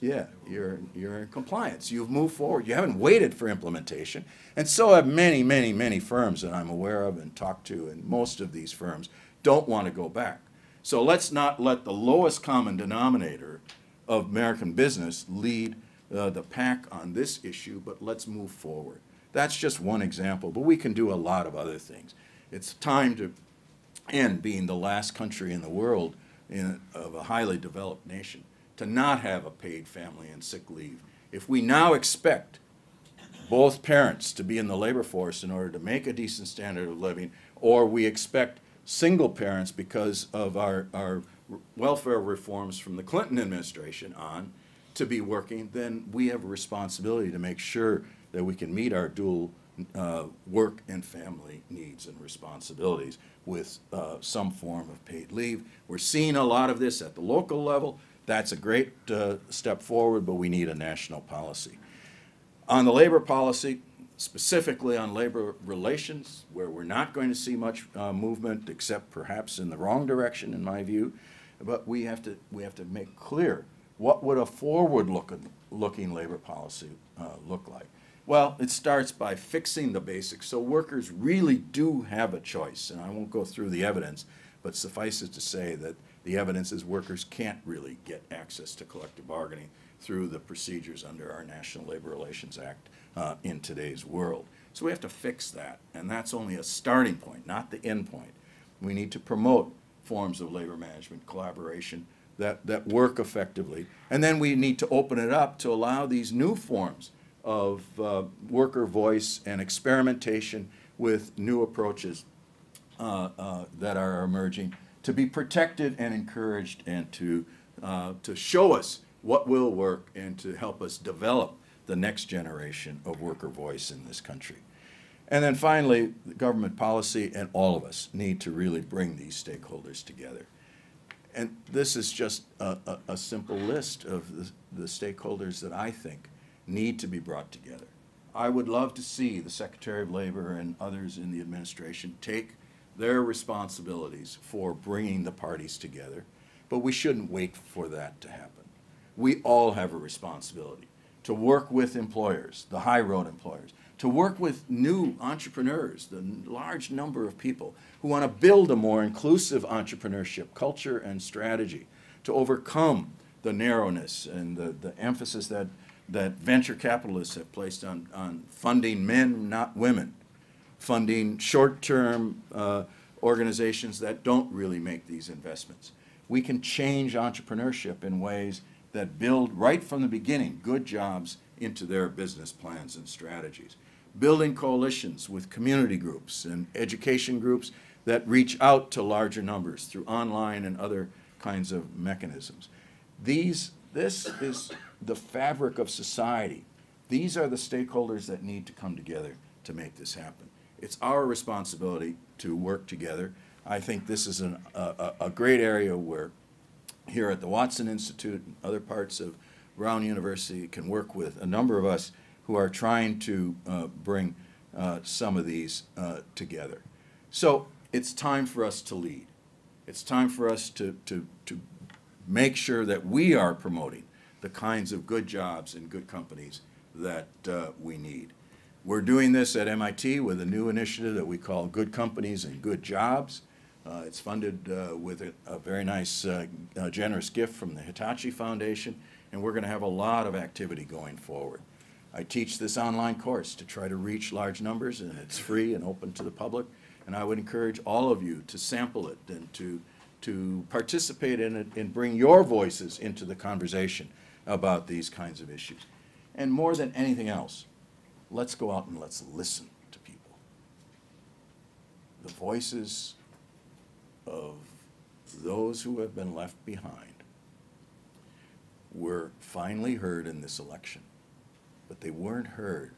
yeah, you're, you're in compliance. You've moved forward. You haven't waited for implementation. And so have many, many, many firms that I'm aware of and talked to, and most of these firms don't want to go back. So let's not let the lowest common denominator of American business lead uh, the pack on this issue, but let's move forward. That's just one example, but we can do a lot of other things. It's time to end being the last country in the world in, of a highly developed nation to not have a paid family and sick leave. If we now expect both parents to be in the labor force in order to make a decent standard of living, or we expect single parents because of our, our welfare reforms from the Clinton administration on to be working, then we have a responsibility to make sure that we can meet our dual Uh, work and family needs and responsibilities with uh, some form of paid leave. We're seeing a lot of this at the local level. That's a great uh, step forward, but we need a national policy. On the labor policy, specifically on labor relations, where we're not going to see much uh, movement, except perhaps in the wrong direction, in my view, but we have to, we have to make clear what would a forward-looking looking labor policy uh, look like. Well, it starts by fixing the basics, so workers really do have a choice. And I won't go through the evidence, but suffice it to say that the evidence is workers can't really get access to collective bargaining through the procedures under our National Labor Relations Act uh, in today's world. So we have to fix that, and that's only a starting point, not the end point. We need to promote forms of labor management collaboration that, that work effectively, and then we need to open it up to allow these new forms of uh, worker voice and experimentation with new approaches uh, uh, that are emerging to be protected and encouraged, and to, uh, to show us what will work and to help us develop the next generation of worker voice in this country. And then finally, the government policy and all of us need to really bring these stakeholders together. And this is just a, a, a simple list of the, the stakeholders that I think need to be brought together. I would love to see the Secretary of Labor and others in the administration take their responsibilities for bringing the parties together, but we shouldn't wait for that to happen. We all have a responsibility to work with employers, the high road employers, to work with new entrepreneurs, the large number of people who want to build a more inclusive entrepreneurship culture and strategy to overcome the narrowness and the, the emphasis that, that venture capitalists have placed on, on funding men, not women, funding short-term uh, organizations that don't really make these investments. We can change entrepreneurship in ways that build right from the beginning good jobs into their business plans and strategies. Building coalitions with community groups and education groups that reach out to larger numbers through online and other kinds of mechanisms. These, this is the fabric of society. These are the stakeholders that need to come together to make this happen. It's our responsibility to work together. I think this is an, a, a great area where here at the Watson Institute and other parts of Brown University can work with a number of us who are trying to uh, bring uh, some of these uh, together. So it's time for us to lead. It's time for us to, to, to make sure that we are promoting the kinds of good jobs and good companies that uh, we need. We're doing this at M I T with a new initiative that we call Good Companies and Good Jobs. Uh, it's funded uh, with a, a very nice, uh, uh, generous gift from the Hitachi Foundation. And we're going to have a lot of activity going forward. I teach this online course to try to reach large numbers, and it's free and open to the public. And I would encourage all of you to sample it and to, to participate in it and bring your voices into the conversation about these kinds of issues. And more than anything else, let's go out and let's listen to people. The voices of those who have been left behind were finally heard in this election, but they weren't heard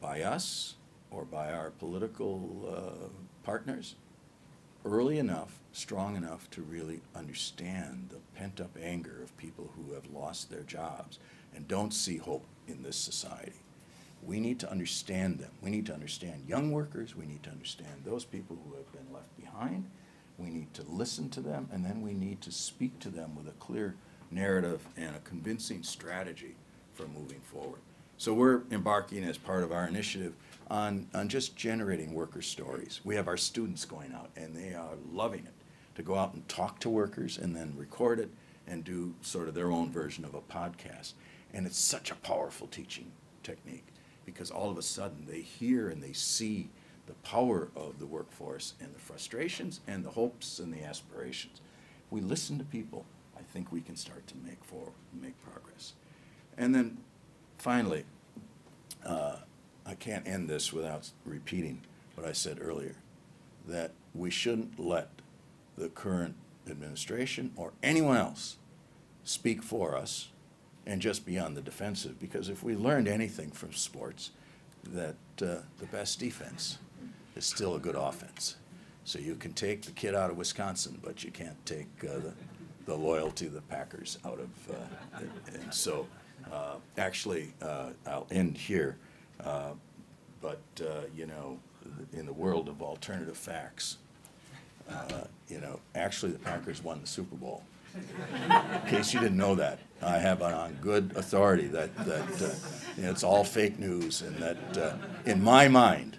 by us or by our political uh, partners early enough, strong enough to really understand the pent-up anger of people who have lost their jobs and don't see hope in this society. We need to understand them. We need to understand young workers. We need to understand those people who have been left behind. We need to listen to them, and then we need to speak to them with a clear narrative and a convincing strategy for moving forward. So we're embarking as part of our initiative on, on just generating worker stories. We have our students going out and they are loving it, to go out and talk to workers and then record it and do sort of their own version of a podcast. And it's such a powerful teaching technique because all of a sudden they hear and they see the power of the workforce and the frustrations and the hopes and the aspirations. We listen to people. I think we can start to make forward, make progress. And then finally, uh, I can't end this without repeating what I said earlier, that we shouldn't let the current administration or anyone else speak for us and just be on the defensive, because if we learned anything from sports, that uh, the best defense is still a good offense. So you can take the kid out of Wisconsin, but you can't take uh, the the loyalty of the Packers out of, uh, and, and so uh, actually uh, I'll end here, uh, but uh, you know, in the world of alternative facts, uh, you know, actually the Packers won the Super Bowl. In case you didn't know that, I have on good authority that, that uh, you know, it's all fake news and that uh, in my mind,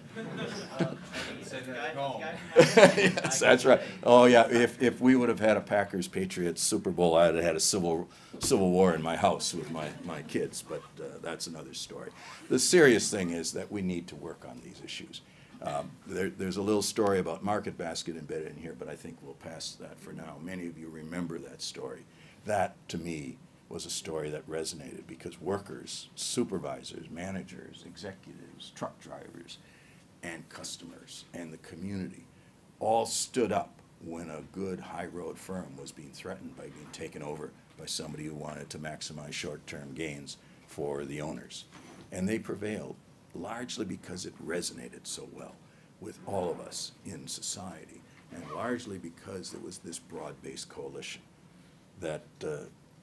yes, that's right. Oh yeah, if, if we would have had a Packers Patriots Super Bowl, I'd have had a civil civil war in my house with my, my kids, but uh, that's another story. The serious thing is that we need to work on these issues. Um, there, there's a little story about Market Basket embedded in here, but I think we'll pass that for now. Many of you remember that story. That, to me, was a story that resonated because workers, supervisors, managers, executives, truck drivers, and customers and the community all stood up when a good high road firm was being threatened by being taken over by somebody who wanted to maximize short-term gains for the owners. And they prevailed largely because it resonated so well with all of us in society, and largely because there was this broad-based coalition that uh,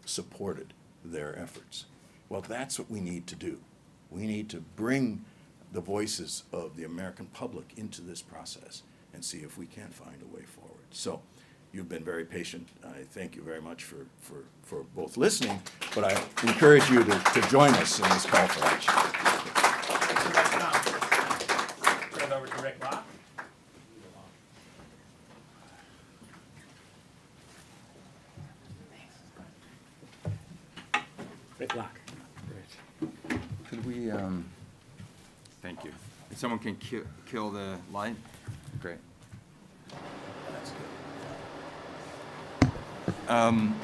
supported their efforts. Well, that's what we need to do. We need to bring the voices of the American public into this process and see if we can find a way forward. So you've been very patient. I thank you very much for, for, for both listening, but I encourage you to, to join us in this call for action. Turn it over to Rick Locke. Rick Locke. Great. Could we, um, thank you. If someone can ki kill the light, great. That's good. Um,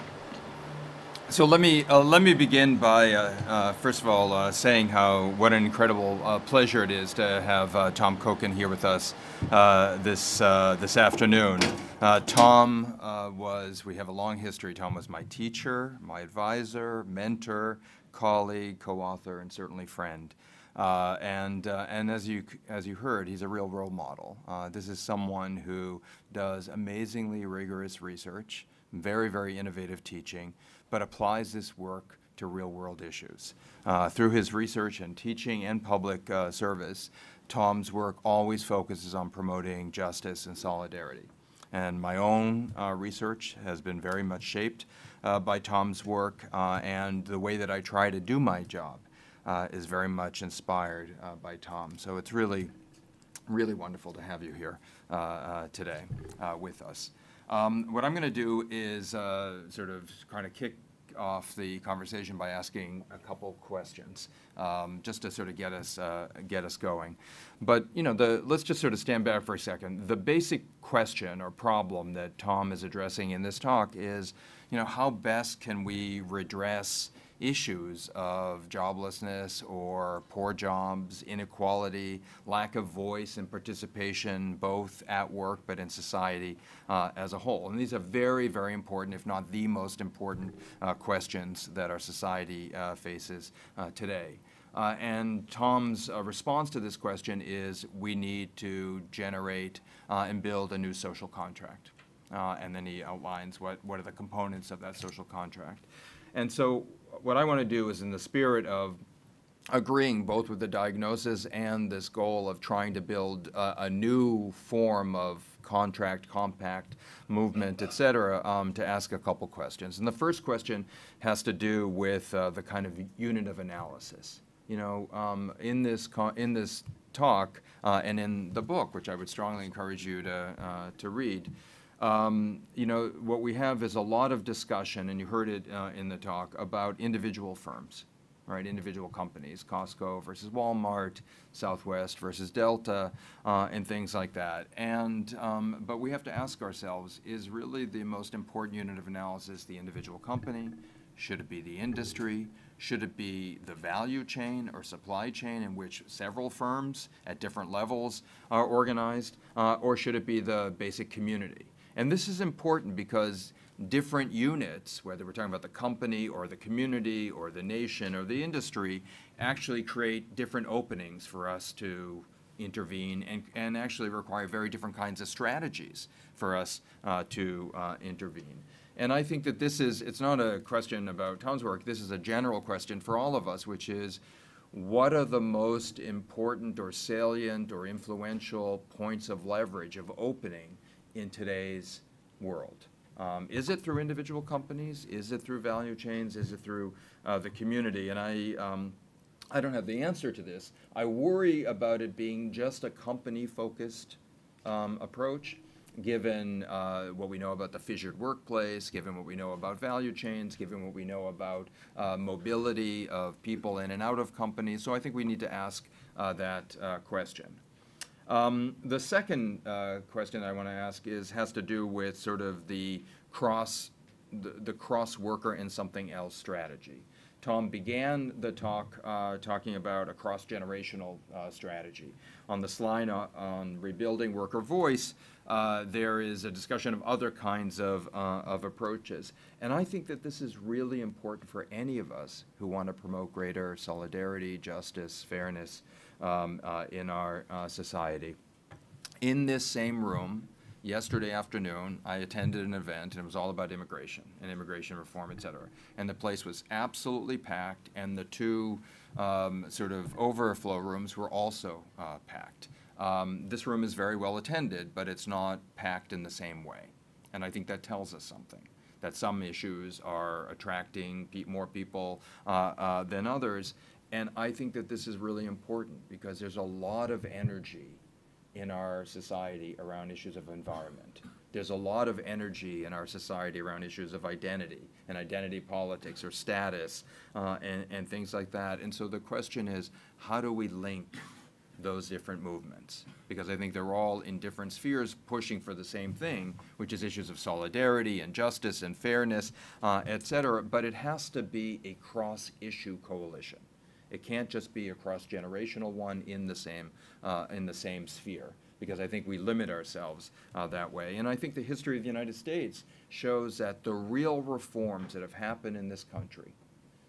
so let me uh, let me begin by uh, uh, first of all uh, saying how what an incredible uh, pleasure it is to have uh, Tom Kochan here with us uh, this uh, this afternoon. Uh, Tom uh, was we have a long history. Tom was my teacher, my advisor, mentor, colleague, co-author, and certainly friend. Uh, and uh, and as you as you heard, he's a real role model. Uh, this is someone who does amazingly rigorous research, very very innovative teaching, but applies this work to real world issues. Uh, through his research and teaching and public uh, service, Tom's work always focuses on promoting justice and solidarity. And my own uh, research has been very much shaped uh, by Tom's work uh, and the way that I try to do my job. Uh, is very much inspired uh, by Tom. So it's really, really wonderful to have you here uh, uh, today uh, with us. Um, what I'm going to do is uh, sort of kind of kick off the conversation by asking a couple questions, um, just to sort of get us uh, get us going. But you know, the let's just sort of stand back for a second. The basic question or problem that Tom is addressing in this talk is, you know, how best can we redress issues of joblessness or poor jobs, inequality, lack of voice and participation, both at work but in society uh, as a whole. And these are very, very important, if not the most important uh, questions that our society uh, faces uh, today. Uh, and Tom's uh, response to this question is we need to generate uh, and build a new social contract. Uh, and then he outlines what, what are the components of that social contract. And so what I want to do is, in the spirit of agreeing both with the diagnosis and this goal of trying to build a, a new form of contract, compact, movement, et cetera, um, to ask a couple questions. And the first question has to do with uh, the kind of unit of analysis. You know, um, in this con in this talk uh, and in the book, which I would strongly encourage you to uh, to read. Um, you know, what we have is a lot of discussion, and you heard it uh, in the talk, about individual firms, right? Individual companies, Costco versus Walmart, Southwest versus Delta, uh, and things like that. And, um, but we have to ask ourselves, is really the most important unit of analysis the individual company? Should it be the industry? Should it be the value chain or supply chain in which several firms at different levels are organized? Uh, or should it be the basic community? And this is important because different units, whether we're talking about the company or the community or the nation or the industry, actually create different openings for us to intervene and, and actually require very different kinds of strategies for us uh, to uh, intervene. And I think that this is, it's not a question about Tom's work, this is a general question for all of us, which is, what are the most important or salient or influential points of leverage, of opening, in today's world? Um, is it through individual companies? Is it through value chains? Is it through uh, the community? And I, um, I don't have the answer to this. I worry about it being just a company-focused um, approach, given uh, what we know about the fissured workplace, given what we know about value chains, given what we know about uh, mobility of people in and out of companies. So I think we need to ask uh, that uh, question. Um, the second uh, question I want to ask is has to do with sort of the cross the, the cross worker and something else strategy. Tom began the talk uh, talking about a cross-generational uh, strategy. On the slide on, on rebuilding worker voice, uh, there is a discussion of other kinds of, uh, of approaches. And I think that this is really important for any of us who want to promote greater solidarity, justice, fairness um, uh, in our uh, society. In this same room, yesterday afternoon, I attended an event, and it was all about immigration and immigration reform, et cetera. And the place was absolutely packed, and the two um, sort of overflow rooms were also uh, packed. Um, this room is very well attended, but it's not packed in the same way. And I think that tells us something, that some issues are attracting pe- more people uh, uh, than others. And I think that this is really important, because there's a lot of energy in our society around issues of environment. There's a lot of energy in our society around issues of identity and identity politics or status uh, and, and things like that. And so the question is, how do we link those different movements? Because I think they're all in different spheres pushing for the same thing, which is issues of solidarity and justice and fairness, uh, et cetera. But it has to be a cross-issue coalition. It can't just be a cross-generational one in the same uh, in the same sphere, because I think we limit ourselves uh, that way. And I think the history of the United States shows that the real reforms that have happened in this country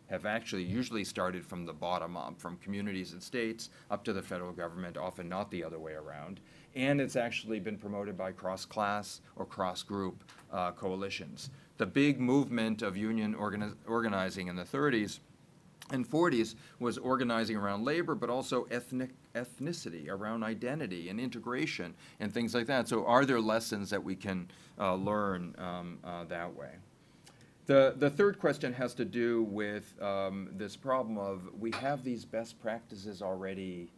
have actually usually started from the bottom up, from communities and states up to the federal government, often not the other way around. And it's actually been promoted by cross-class or cross-group uh, coalitions. The big movement of union organi- organizing in the thirties and forties was organizing around labor, but also ethnic ethnicity, around identity and integration and things like that. So are there lessons that we can uh, learn um, uh, that way? The, the third question has to do with um, this problem of we have these best practices already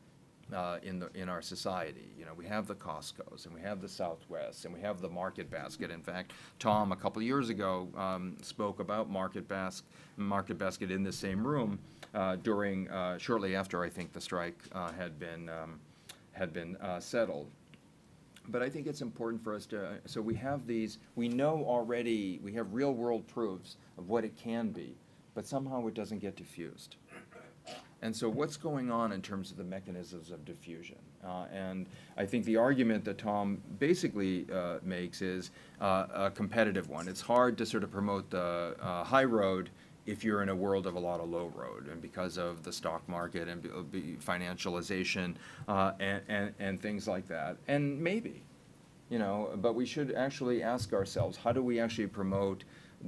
Uh, in the in our society. You know, we have the Costcos and we have the Southwest and we have the market basket. In fact, Tom a couple of years ago um, spoke about market basket market basket in the same room uh, during uh, shortly after I think the strike uh, had been um, had been uh, settled. But I think it's important for us to, so we have these, we know already, we have real world proofs of what it can be, but somehow it doesn't get diffused. And so what's going on in terms of the mechanisms of diffusion? Uh, and I think the argument that Tom basically uh, makes is uh, a competitive one. It's hard to sort of promote the uh, high road if you're in a world of a lot of low road, and because of the stock market and b financialization uh, and, and, and things like that. And maybe, you know, but we should actually ask ourselves, how do we actually promote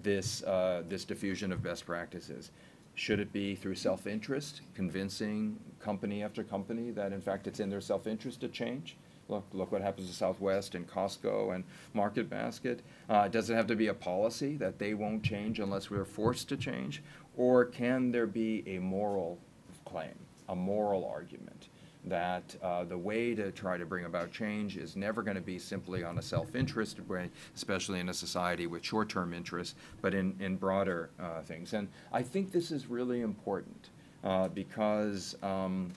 this, uh, this diffusion of best practices? Should it be through self-interest, convincing company after company that, in fact, it's in their self-interest to change? Look, look what happens to Southwest and Costco and Market Basket. Uh, does it have to be a policy that they won't change unless we're forced to change? Or can there be a moral claim, a moral argument, that uh, the way to try to bring about change is never going to be simply on a self-interest way, especially in a society with short-term interests, but in, in broader uh, things. And I think this is really important uh, because um,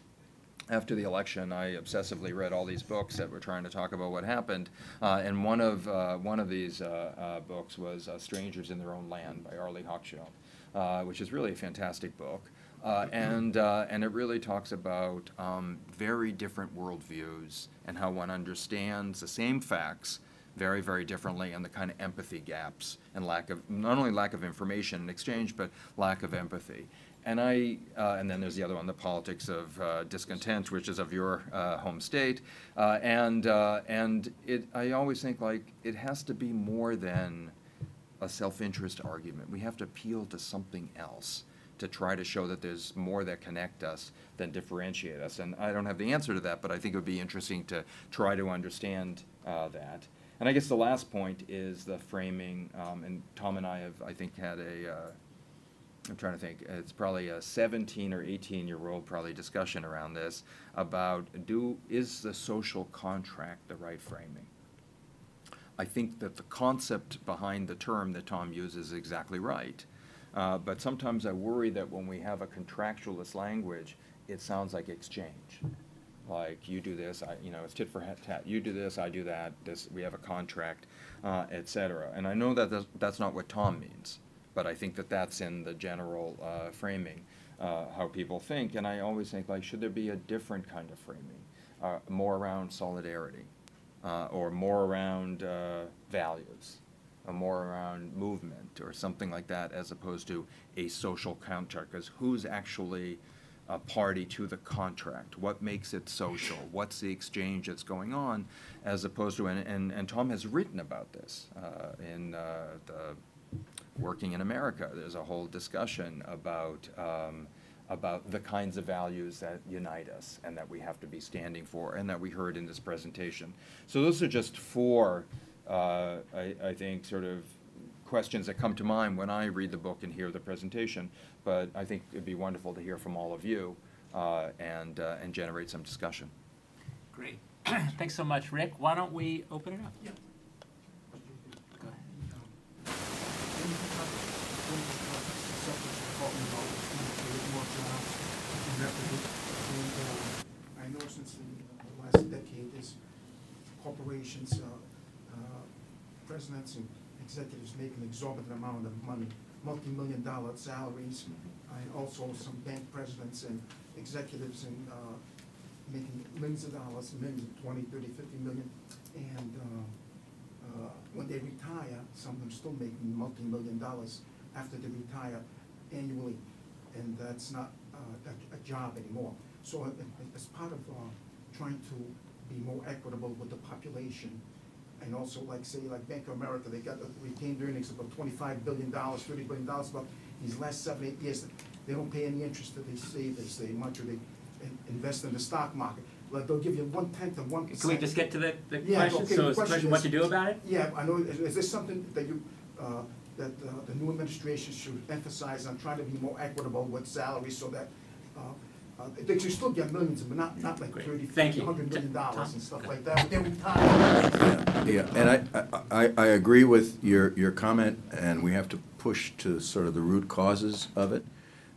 after the election, I obsessively read all these books that were trying to talk about what happened. Uh, and one of, uh, one of these uh, uh, books was uh, Strangers in Their Own Land by Arlie Hochschild, uh, which is really a fantastic book. Uh, and, uh, and it really talks about um, very different worldviews and how one understands the same facts very, very differently, and the kind of empathy gaps and lack of, not only lack of information and exchange, but lack of empathy. And I, uh, and then there's the other one, The Politics of uh, Discontent, which is of your uh, home state. Uh, and uh, and it, I always think, like, it has to be more than a self-interest argument. We have to appeal to something else to try to show that there's more that connect us than differentiate us. And I don't have the answer to that, but I think it would be interesting to try to understand uh, that. And I guess the last point is the framing. Um, and Tom and I have, I think, had a, uh, I'm trying to think, it's probably a seventeen or eighteen year old probably discussion around this about do, is the social contract the right framing? I think that the concept behind the term that Tom uses is exactly right. Uh, but sometimes I worry that when we have a contractualist language, it sounds like exchange. Like, you do this, I, you know, it's tit for tat. You do this, I do that. This, we have a contract, uh, et cetera. And I know that that's, that's not what Tom means. But I think that that's in the general uh, framing, uh, how people think. And I always think, like, should there be a different kind of framing, uh, more around solidarity, uh, or more around uh, values, or more around movement, or something like that, as opposed to a social contract? Because who's actually a party to the contract? What makes it social? What's the exchange that's going on, as opposed to, and, and, and Tom has written about this uh, in uh, the Working in America. There's a whole discussion about, um, about the kinds of values that unite us and that we have to be standing for and that we heard in this presentation. So those are just four, uh, I, I think, sort of questions that come to mind when I read the book and hear the presentation. But I think it'd be wonderful to hear from all of you uh, and, uh, and generate some discussion. Great. Thanks so much, Rick. Why don't we open it up? Yeah. And uh, I know since the last decade, there's corporations, uh, uh, presidents and executives make an exorbitant amount of money, multi-million dollar salaries, and also some bank presidents and executives and uh, making millions of dollars, millions, twenty, thirty, fifty million. And uh, uh, when they retire, some of them still make multi-million dollars after they retire annually. And that's not uh, a, a job anymore. So uh, as part of uh, trying to be more equitable with the population, and also like say like Bank of America, they got the retained earnings of about twenty-five billion dollars, thirty billion dollars, about these last seven, eight years. They don't pay any interest that they save, they save much, or they invest in the stock market. Like they'll give you one-tenth of one percent. Can we just get to the, the yeah, question? Okay, so it's the question is, what to do about it? Yeah, I know. Is, is this something that you, uh, that uh, the new administration should emphasize on trying to be more equitable with salaries so that uh, uh, they should still get millions, but not, not like thirty, fifty, a hundred million dollars and stuff like that. Yeah, yeah. And I, I, I agree with your, your comment, and we have to push to sort of the root causes of it.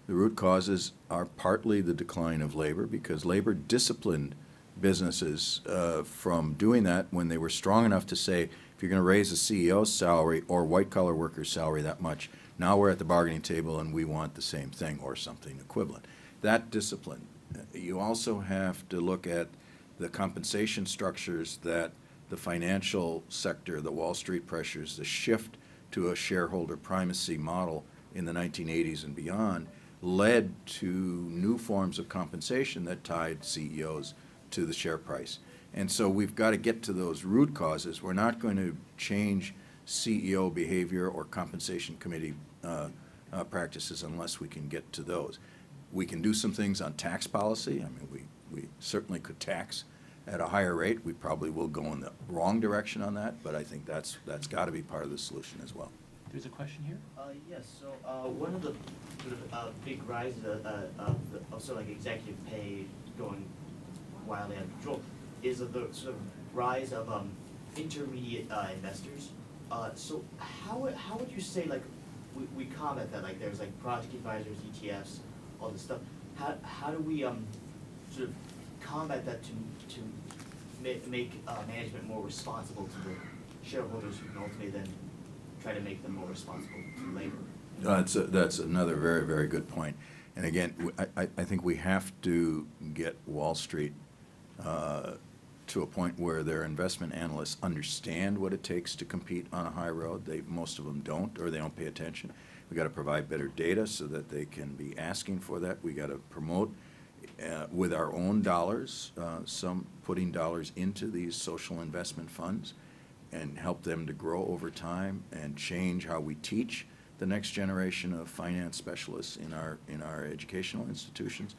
The root causes are partly the decline of labor, because labor disciplined businesses uh, from doing that when they were strong enough to say, if you're going to raise the C E O's salary or white-collar worker's salary that much, now we're at the bargaining table and we want the same thing or something equivalent. That discipline. You also have to look at the compensation structures that the financial sector, the Wall Street pressures, the shift to a shareholder primacy model in the nineteen eighties and beyond led to new forms of compensation that tied C E Os to the share price. And so we've got to get to those root causes. We're not going to change C E O behavior or compensation committee uh, uh, practices unless we can get to those. We can do some things on tax policy. I mean, we, we certainly could tax at a higher rate. We probably will go in the wrong direction on that, but I think that's, that's got to be part of the solution as well. There's a question here? Uh, yes, so uh, one of the sort of uh, big rises of, uh, of, the, of sort of like executive pay going wildly out of control is of the sort of rise of um, intermediate uh, investors. Uh, so how how would you say like we, we combat that? Like there's like project advisors, E T Fs, all this stuff. How how do we um sort of combat that to to ma make uh, management more responsible to the shareholders, who can ultimately then try to make them more responsible to labor? Uh, that's a, that's another very very good point. And again, I I think we have to get Wall Street Uh, to a point where their investment analysts understand what it takes to compete on a high road. They, most of them don't, or they don't pay attention. We've got to provide better data so that they can be asking for that. We've got to promote uh, with our own dollars, uh, some putting dollars into these social investment funds and help them to grow over time and change how we teach the next generation of finance specialists in our, in our educational institutions.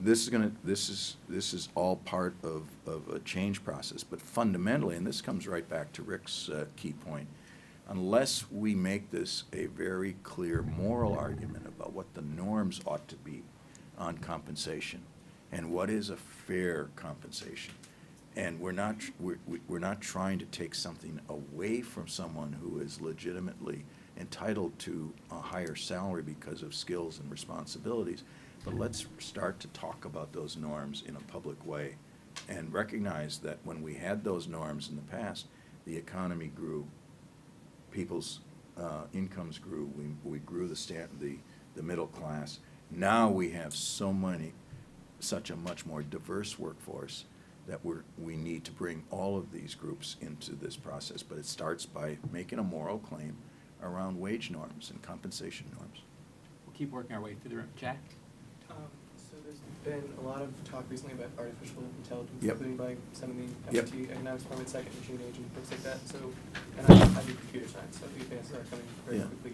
This is going to. This is. This is all part of, of a change process. But fundamentally, and this comes right back to Rick's uh, key point, unless we make this a very clear moral argument about what the norms ought to be on compensation, and what is a fair compensation, and we're not we're, we're not trying to take something away from someone who is legitimately entitled to a higher salary because of skills and responsibilities. But let's start to talk about those norms in a public way and recognize that when we had those norms in the past, the economy grew, people's uh, incomes grew. We, we grew the, sta the the middle class. Now we have so many, such a much more diverse workforce that we're, we need to bring all of these groups into this process. But it starts by making a moral claim around wage norms and compensation norms. We'll keep working our way through the room. Jack? Um, so there's been a lot of talk recently about artificial intelligence, yep. including by some of the M I T yep. economics department, second machine agent, things like that. So, and I, I do computer science, so the advances are coming very yeah. quickly.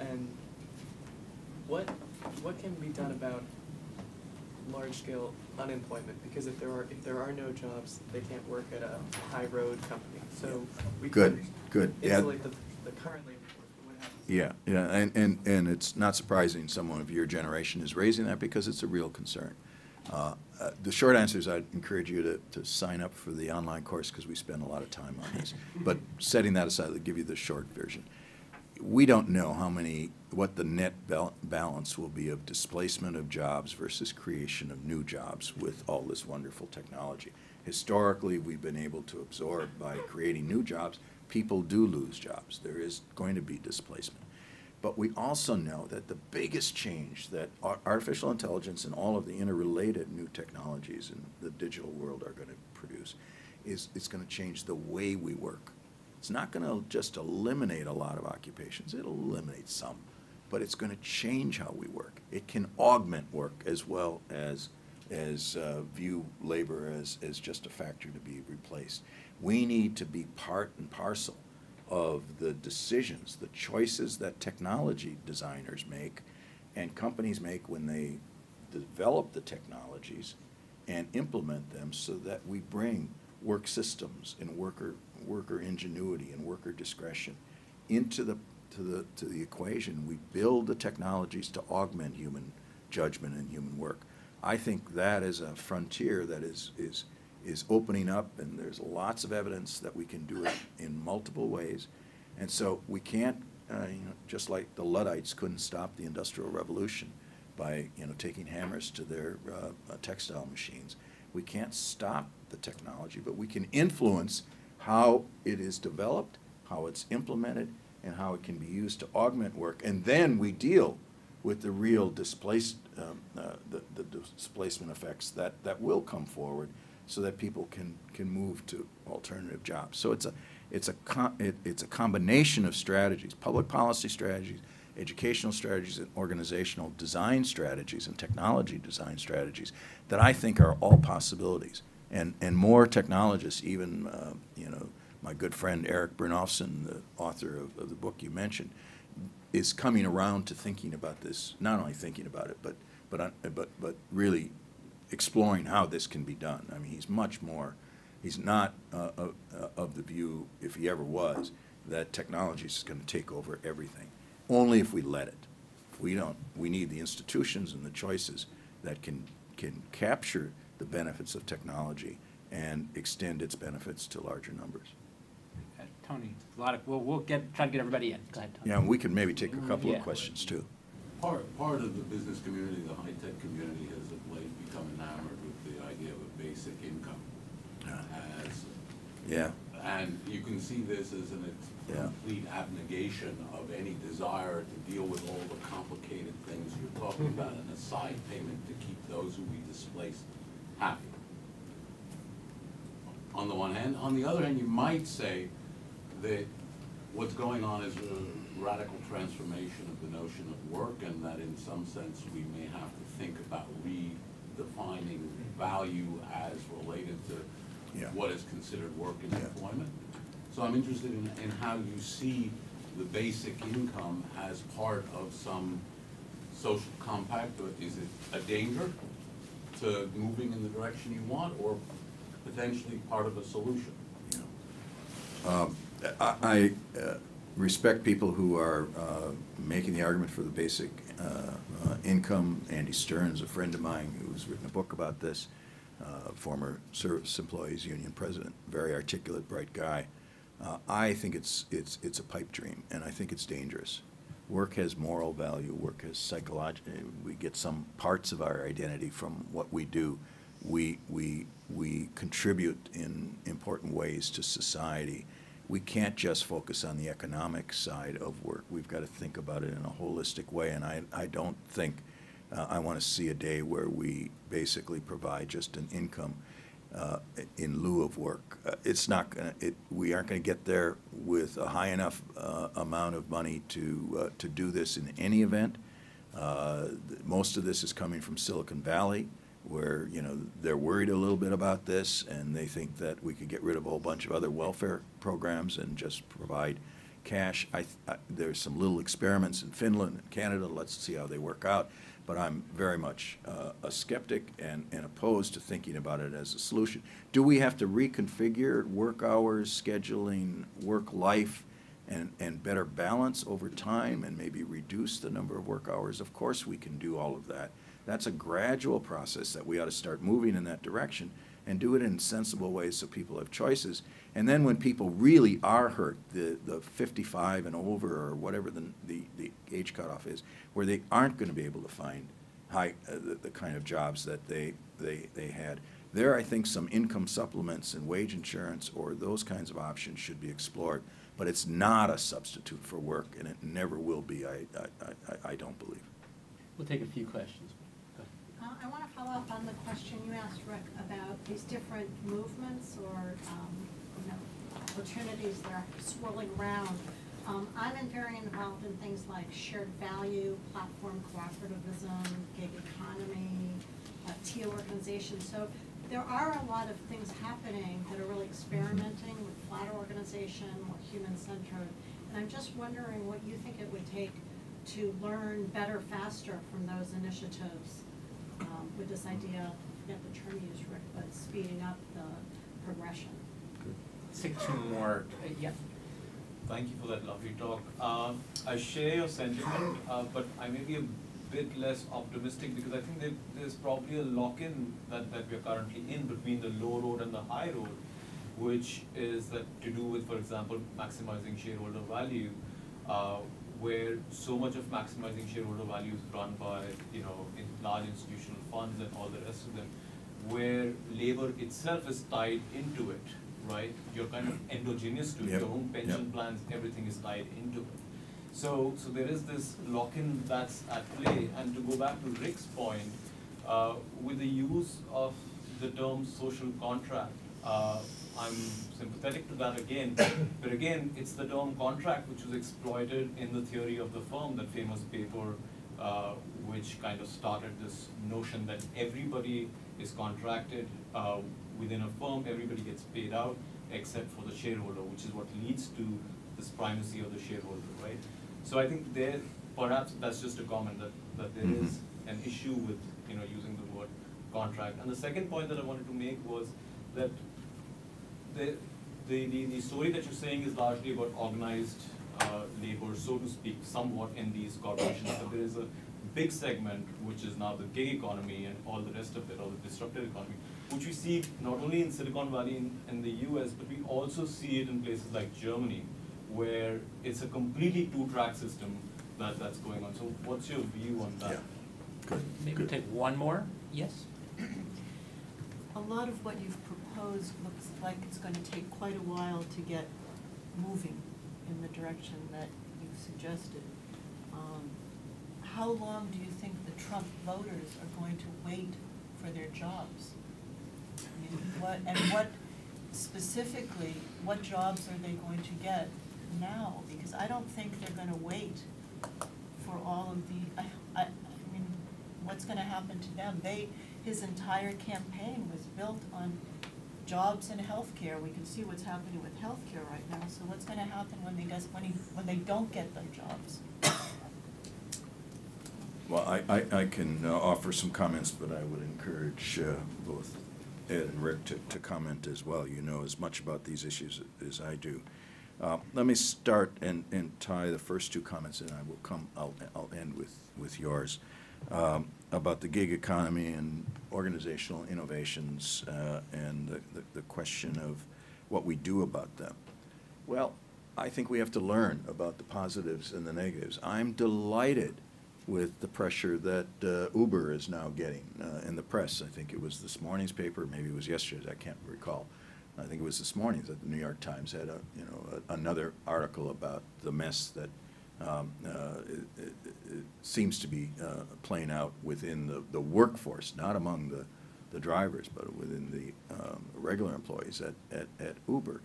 And what what can be done about large-scale unemployment? Because if there are if there are no jobs, they can't work at a high-road company. So we good, can good. insulate yeah. the, the current labor force. What happens? Yeah, yeah, and, and, and it's not surprising someone of your generation is raising that because it's a real concern. Uh, uh, the short answer is I'd encourage you to, to sign up for the online course because we spend a lot of time on this. But setting that aside, I'll give you the short version. We don't know how many, what the net balance will be of displacement of jobs versus creation of new jobs with all this wonderful technology. Historically, we've been able to absorb by creating new jobs. People do lose jobs. There is going to be displacement. But we also know that the biggest change that artificial intelligence and all of the interrelated new technologies in the digital world are going to produce is it's going to change the way we work. It's not going to just eliminate a lot of occupations. It'll eliminate some, but it's going to change how we work. It can augment work as well as, as uh, view labor as, as just a factor to be replaced. We need to be part and parcel of the decisions, the choices that technology designers make and companies make when they develop the technologies and implement them so that we bring work systems and worker worker ingenuity and worker discretion into the to the to the equation. We build the technologies to augment human judgment and human work. I think that is a frontier that is is is opening up, and there's lots of evidence that we can do it in multiple ways. And so we can't, uh, you know, just like the Luddites couldn't stop the Industrial Revolution by you know taking hammers to their uh, textile machines. We can't stop the technology, but we can influence how it is developed, how it's implemented, and how it can be used to augment work. And then we deal with the real displaced, um, uh, the, the displacement effects that, that will come forward so that people can, can move to alternative jobs. So it's a, it's, a com it, it's a combination of strategies, public policy strategies, educational strategies, and organizational design strategies, and technology design strategies that I think are all possibilities. And, and more technologists, even uh, you know, my good friend Eric Bernofson, the author of, of the book you mentioned, is coming around to thinking about this, not only thinking about it, but, but, uh, but, but really exploring how this can be done. I mean, he's much more, he's not uh, uh, of the view, if he ever was, that technology is going to take over everything, only if we let it. If we don't, we need the institutions and the choices that can, can capture the benefits of technology and extend its benefits to larger numbers. Uh, Tony, a lot of we'll, we'll get try to get everybody in. Go ahead, Tony. Yeah, and we can maybe take a couple yeah. of questions too. Part part of the business community, the high tech community, has of late become enamored with the idea of a basic income. Yeah. As, yeah. And you can see this as an yeah. complete abnegation of any desire to deal with all the complicated things you're talking about, and a side payment to keep those who we displace happy, on the one hand. On the other hand, you might say that what's going on is a radical transformation of the notion of work, and that in some sense we may have to think about redefining value as related to yeah. what is considered work and yeah. employment. So I'm interested in, in how you see the basic income as part of some social compact. Is it a danger to moving in the direction you want, or potentially part of a solution? Yeah. Um, I, I uh, respect people who are uh, making the argument for the basic uh, uh, income. Andy Stearns, a friend of mine who's written a book about this, uh, former Service Employees Union president, very articulate, bright guy. Uh, I think it's, it's, it's a pipe dream, and I think it's dangerous. Work has moral value, work has psychological, we get some parts of our identity from what we do. We, we, we contribute in important ways to society. we can't just focus on the economic side of work. We've got to think about it in a holistic way, and I, I don't think uh, I want to see a day where we basically provide just an income uh, in lieu of work. Uh, it's not gonna, it, we aren't going to get there with a high enough uh, amount of money to, uh, to do this in any event. Uh, most of this is coming from Silicon Valley, where, you know, they're worried a little bit about this, and they think that we could get rid of a whole bunch of other welfare programs and just provide cash. I th I, there's some little experiments in Finland and Canada. Let's see how they work out. But I'm very much uh, a skeptic and, and opposed to thinking about it as a solution. Do we have to reconfigure work hours, scheduling, work life, and, and better balance over time and maybe reduce the number of work hours? Of course we can do all of that. That's a gradual process that we ought to start moving in that direction and do it in sensible ways so people have choices. And then when people really are hurt, the, the fifty-five and over or whatever the, the, the age cutoff is, where they aren't going to be able to find high, uh, the, the kind of jobs that they, they, they had. There, I think some income supplements and wage insurance or those kinds of options should be explored. But it's not a substitute for work, and it never will be, I, I, I, I don't believe. We'll take a few questions. Uh, I want to follow up on the question you asked, Rick, about these different movements or um, you know, opportunities that are swirling around. Um, I'm very involved in things like shared value, platform cooperativism, gig economy, uh, T I A organizations. So there are a lot of things happening that are really experimenting with flat organization, more human-centered. And I'm just wondering what you think it would take to learn better, faster from those initiatives. Um, with this idea, I forget the term you used, Rick, but speeding up the progression. Good. Six more. Uh, yeah. Thank you for that lovely talk. Uh, I share your sentiment, uh, but I may be a bit less optimistic because I think there's probably a lock-in that, that we're currently in between the low road and the high road, which is that to do with, for example, maximizing shareholder value, uh, where so much of maximizing shareholder value is run by, you know, in large institutional funds and all the rest of them, where labor itself is tied into it, right? You're kind of endogenous to it. Yep. Your own pension yep. plans, everything is tied into it. So, so there is this lock-in that's at play. And to go back to Rick's point, uh, with the use of the term social contract, uh, I'm sympathetic to that again, but again, it's the term contract which was exploited in the theory of the firm, that famous paper uh, which kind of started this notion that everybody is contracted uh, within a firm, everybody gets paid out except for the shareholder, which is what leads to this primacy of the shareholder, right? So I think there, perhaps that's just a comment that, that there is an issue with, you know, using the word contract. And the second point that I wanted to make was that The, the, the, the story that you're saying is largely about organized uh, labor, so to speak, somewhat in these corporations, but there is a big segment which is now the gig economy and all the rest of it, all the disruptive economy, which we see not only in Silicon Valley in, in the U S, but we also see it in places like Germany, where it's a completely two-track system that, that's going on. So what's your view on that? Yeah. Good. Maybe Good. We'll take one more. Yes? A lot of what you've proposed looks like it's going to take quite a while to get moving in the direction that you've suggested. Um, how long do you think the Trump voters are going to wait for their jobs? I mean, what, and what specifically, what jobs are they going to get now? Because I don't think they're going to wait for all of the, I, I, I mean, what's going to happen to them? They. His entire campaign was built on jobs and healthcare. We can see what's happening with healthcare right now. So what's going to happen when they guess, when, he, when they don't get their jobs? Well, I, I, I can uh, offer some comments, but I would encourage uh, both Ed and Rick to, to comment as well. You know as much about these issues as I do. Uh, let me start and, and tie the first two comments, and I will come. I'll, I'll end with with yours. Um, about the gig economy and organizational innovations uh, and the, the, the question of what we do about them. Well, I think we have to learn about the positives and the negatives. I'm delighted with the pressure that uh, Uber is now getting uh, in the press. I think it was this morning's paper, maybe it was yesterday's, I can't recall. I think it was this morning that the New York Times had a, you know, a, another article about the mess that um, uh, it, it, it seems to be uh, playing out within the, the workforce, not among the, the drivers, but within the um, regular employees at, at, at Uber.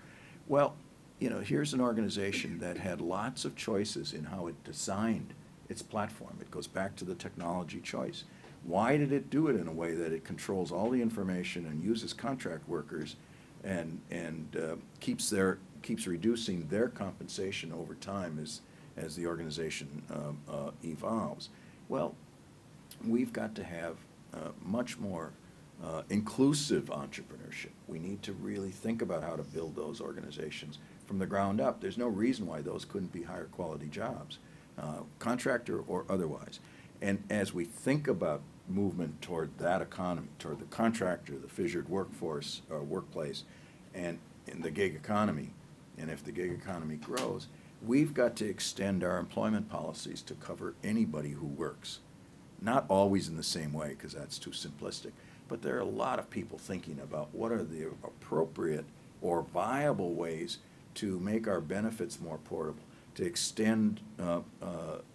Well, you know, here's an organization that had lots of choices in how it designed its platform. It goes back to the technology choice. Why did it do it in a way that it controls all the information and uses contract workers and and uh, keeps their keeps reducing their compensation over time as as the organization um, uh, evolves? Well, we've got to have uh, much more uh, inclusive entrepreneurship. We need to really think about how to build those organizations from the ground up. There's no reason why those couldn't be higher quality jobs, uh, contractor or otherwise. And as we think about movement toward that economy, toward the contractor, the fissured workforce, uh, workplace, and in the gig economy, and if the gig economy grows, we've got to extend our employment policies to cover anybody who works. Not always in the same way, because that's too simplistic, but there are a lot of people thinking about what are the appropriate or viable ways to make our benefits more portable, to extend uh, uh,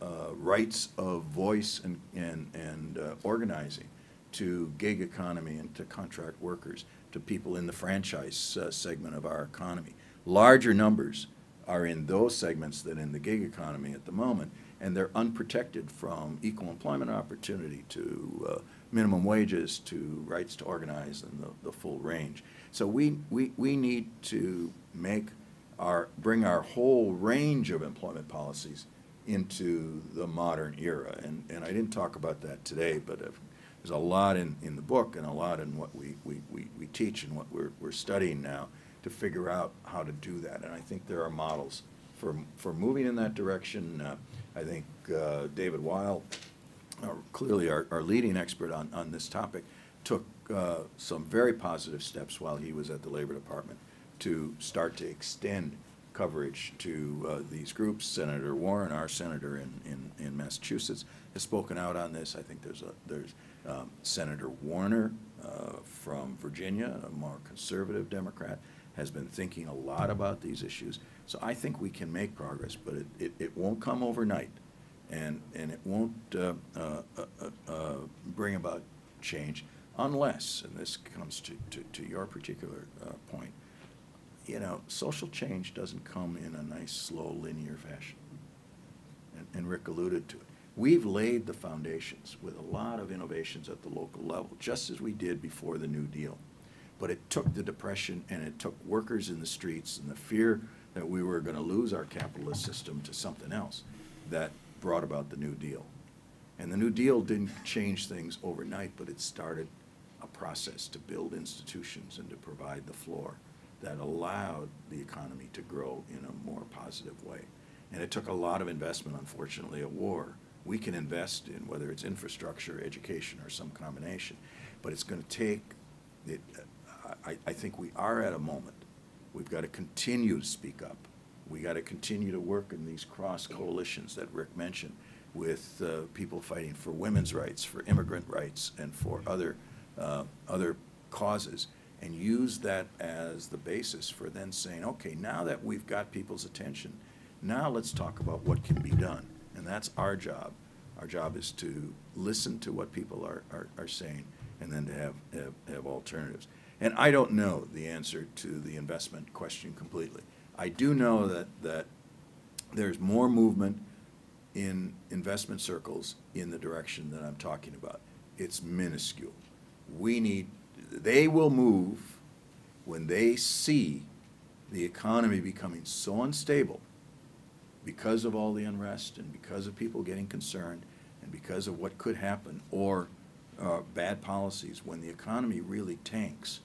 uh, rights of voice and, and, and uh, organizing to gig economy and to contract workers, to people in the franchise uh, segment of our economy. Larger numbers are in those segments than in the gig economy at the moment, and they're unprotected from equal employment opportunity to uh, minimum wages to rights to organize and the, the full range. So we, we, we need to make Our, bring our whole range of employment policies into the modern era. And, and I didn't talk about that today, but if, there's a lot in, in the book and a lot in what we, we, we, we teach and what we're, we're studying now to figure out how to do that. And I think there are models for, for moving in that direction. Uh, I think uh, David Weil, uh, clearly our, our leading expert on, on this topic, took uh, some very positive steps while he was at the Labor Department to start to extend coverage to uh, these groups. Senator Warren, our senator in, in, in Massachusetts, has spoken out on this. I think there's, a, there's um, Senator Warner uh, from Virginia, a more conservative Democrat, has been thinking a lot about these issues. So I think we can make progress, but it, it, it won't come overnight, and, and it won't uh, uh, uh, uh, bring about change unless, and this comes to, to, to your particular uh, point, you know, social change doesn't come in a nice, slow, linear fashion, and, and Rick alluded to it. We've laid the foundations with a lot of innovations at the local level, just as we did before the New Deal. But it took the Depression, and it took workers in the streets and the fear that we were going to lose our capitalist system to something else that brought about the New Deal. And the New Deal didn't change things overnight, but it started a process to build institutions and to provide the floor that allowed the economy to grow in a more positive way. And it took a lot of investment, unfortunately, at war. We can invest in whether it's infrastructure, education, or some combination, but it's going to take, it, I, I think we are at a moment. We've got to continue to speak up. We've got to continue to work in these cross coalitions that Rick mentioned with uh, people fighting for women's rights, for immigrant rights, and for other, uh, other causes, and use that as the basis for then saying, okay, now that we've got people's attention, now let's talk about what can be done. And that's our job. Our job is to listen to what people are, are, are saying and then to have, have, have alternatives. And I don't know the answer to the investment question completely. I do know that, that there's more movement in investment circles in the direction that I'm talking about. It's minuscule. We need They will move when they see the economy becoming so unstable because of all the unrest and because of people getting concerned and because of what could happen or uh, bad policies, when the economy really tanks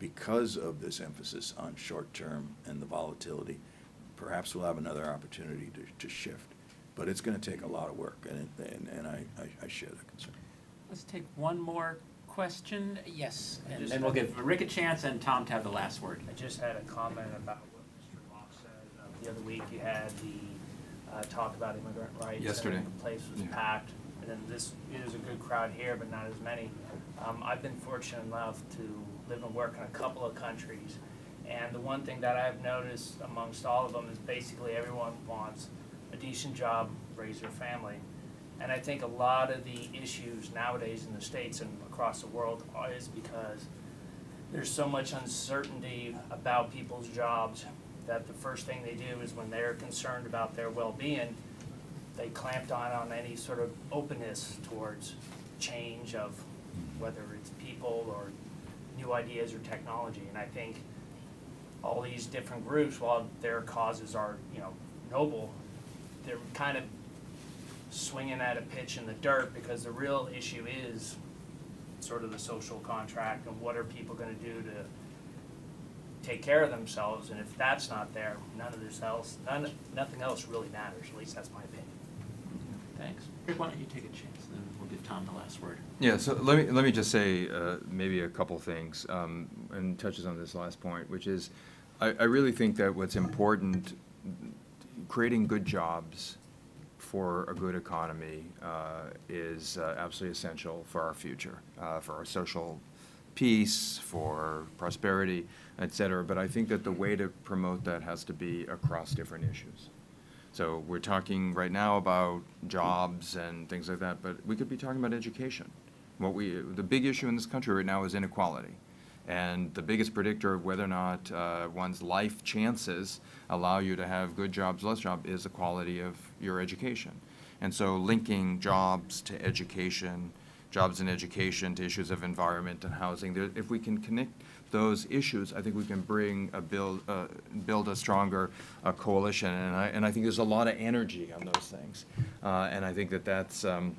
because of this emphasis on short-term and the volatility. Perhaps we'll have another opportunity to, to shift. But it's going to take a lot of work, and, it, and, and I, I, I share that concern. Let's take one more question. Yes, and then we'll give Rick a chance and Tom to have the last word. I just had a comment about what Mister Locke said. Uh, the other week you had the uh, talk about immigrant rights. Yesterday. And the place was yeah. packed. And then this is a good crowd here, but not as many. Um, I've been fortunate enough to live and work in a couple of countries. And the one thing that I've noticed amongst all of them is basically everyone wants a decent job, raise their family. And I think a lot of the issues nowadays in the States and across the world is because there's so much uncertainty about people's jobs that the first thing they do is when they're concerned about their well-being, they clamped on on any sort of openness towards change of whether it's people or new ideas or technology. And I think all these different groups, while their causes are, you know, noble, they're kind of swinging at a pitch in the dirt because the real issue is sort of the social contract and what are people going to do to take care of themselves. And if that's not there, none of this else, none, nothing else really matters. At least that's my opinion. Thanks. Why don't you take a chance, then we'll give Tom the last word. Yeah, so let me, let me just say uh, maybe a couple things, um, and touches on this last point, which is I, I really think that what's important, creating good jobs for a good economy uh, is uh, absolutely essential for our future, uh, for our social peace, for prosperity, et cetera. But I think that the way to promote that has to be across different issues. So we're talking right now about jobs and things like that, but we could be talking about education. What we, the big issue in this country right now is inequality. And the biggest predictor of whether or not uh, one's life chances allow you to have good jobs, less job, is the quality of your education. And so linking jobs to education, jobs and education to issues of environment and housing, there, if we can connect those issues, I think we can bring a build, uh, build a stronger uh, coalition. And I, and I think there's a lot of energy on those things. Uh, and I think that that's um,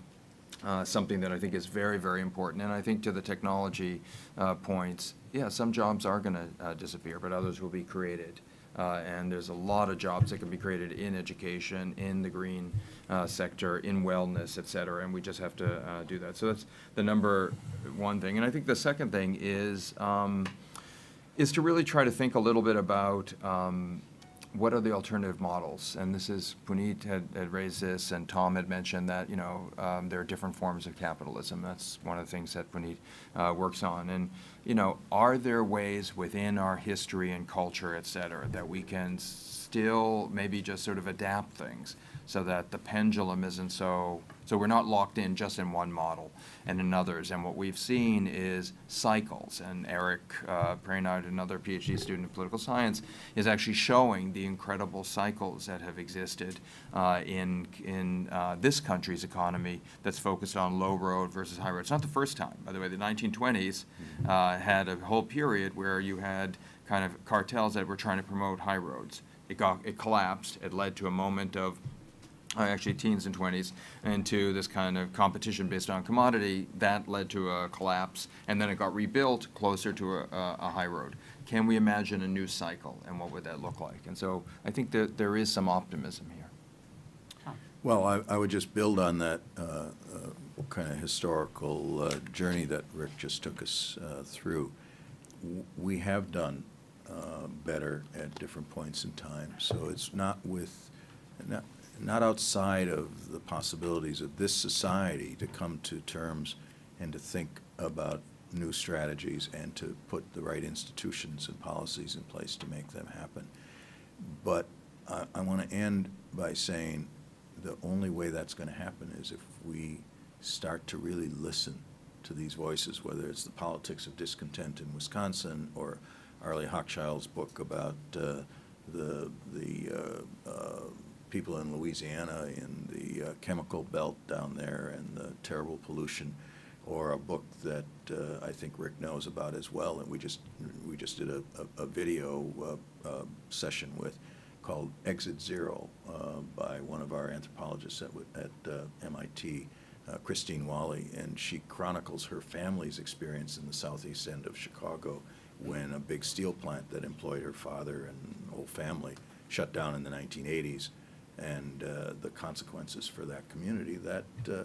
uh, something that I think is very, very important. And I think to the technology uh, points, yeah, some jobs are going to uh, disappear, but others will be created. Uh, and there's a lot of jobs that can be created in education, in the green uh, sector, in wellness, et cetera, and we just have to uh, do that. So that's the number one thing. And I think the second thing is, um, is to really try to think a little bit about um, what are the alternative models. And this is, Puneet had, had raised this, and Tom had mentioned that, you know, um, there are different forms of capitalism. That's one of the things that Puneet uh, works on. And, you know, are there ways within our history and culture, et cetera, that we can still maybe just sort of adapt things so that the pendulum isn't so, so we're not locked in just in one model and in others. And what we've seen is cycles. And Eric uh, Pranad, another PhD student in political science, is actually showing the incredible cycles that have existed uh, in, in uh, this country's economy that's focused on low road versus high road. It's not the first time, by the way. The nineteen twenties uh, had a whole period where you had kind of cartels that were trying to promote high roads. It, got, it collapsed. It led to a moment of uh, actually teens and twenties into this kind of competition based on commodity. That led to a collapse, and then it got rebuilt closer to a, a, a high road. Can we imagine a new cycle, and what would that look like? And so I think that there is some optimism here. Well, I, I would just build on that uh, uh, kind of historical uh, journey that Rick just took us uh, through. We have done uh, better at different points in time, so it's not with, not, not outside of the possibilities of this society to come to terms and to think about new strategies and to put the right institutions and policies in place to make them happen. But I, I want to end by saying the only way that's going to happen is if we start to really listen to these voices, whether it's the politics of discontent in Wisconsin or Arlie Hochschild's book about uh, the, the uh, uh, people in Louisiana in the uh, chemical belt down there and the terrible pollution, or a book that uh, I think Rick knows about as well, and we just, we just did a, a, a video uh, uh, session with, called Exit Zero uh, by one of our anthropologists at, at uh, M I T. Uh, Christine Wally, and she chronicles her family's experience in the southeast end of Chicago when a big steel plant that employed her father and whole family shut down in the nineteen eighties, and uh, the consequences for that community that uh,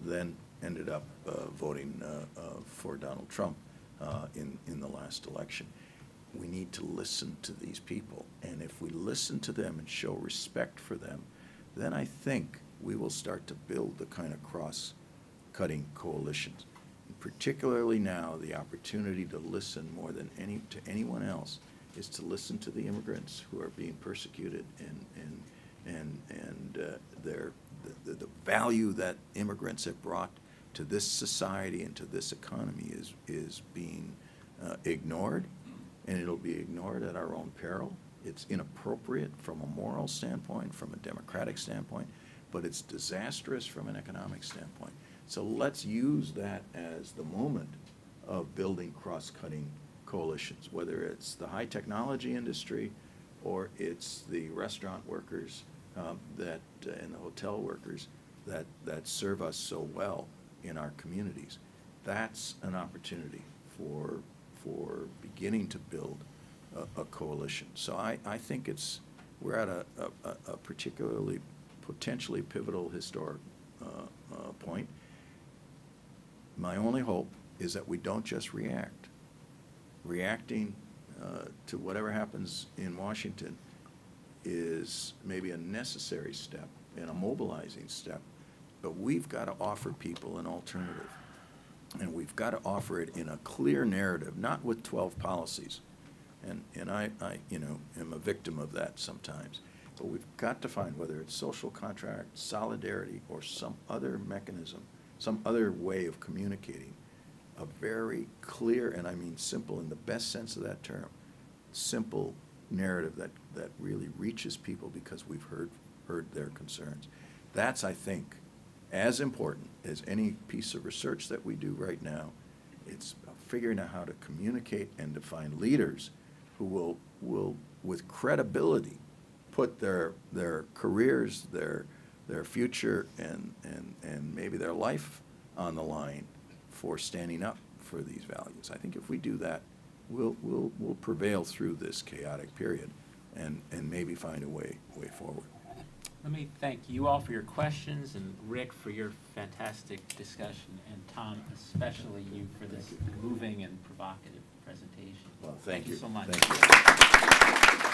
then ended up uh, voting uh, uh, for Donald Trump uh, in, in the last election. We need to listen to these people, and if we listen to them and show respect for them, then I think we will start to build the kind of cross-cutting coalitions. And particularly now, the opportunity to listen more than any to anyone else is to listen to the immigrants who are being persecuted and and and and uh, their the, the value that immigrants have brought to this society and to this economy is is being uh, ignored, and it'll be ignored at our own peril. It's inappropriate from a moral standpoint, from a democratic standpoint, but it's disastrous from an economic standpoint. So let's use that as the moment of building cross-cutting coalitions, whether it's the high technology industry or it's the restaurant workers um, that, uh, and the hotel workers that, that serve us so well in our communities. That's an opportunity for, for beginning to build a, a coalition. So I, I think it's, we're at a, a, a particularly potentially pivotal historic uh, uh, point. My only hope is that we don't just react. Reacting uh, to whatever happens in Washington is maybe a necessary step and a mobilizing step, but we've got to offer people an alternative. And we've got to offer it in a clear narrative, not with twelve policies. And, and I, I you know, am a victim of that sometimes. But we've got to find whether it's social contract, solidarity, or some other mechanism, some other way of communicating, a very clear, and I mean simple in the best sense of that term, simple narrative that, that really reaches people because we've heard, heard their concerns. That's, I think, as important as any piece of research that we do right now. It's figuring out how to communicate and to find leaders who will, will with credibility, put their, their careers, their, their future, and, and, and maybe their life on the line for standing up for these values. I think if we do that, we'll, we'll, we'll prevail through this chaotic period and, and maybe find a way, way forward. Let me thank you all for your questions, and Rick for your fantastic discussion, and Tom, especially you for this moving and provocative presentation. Well, thank, thank you. you so much. Thank you.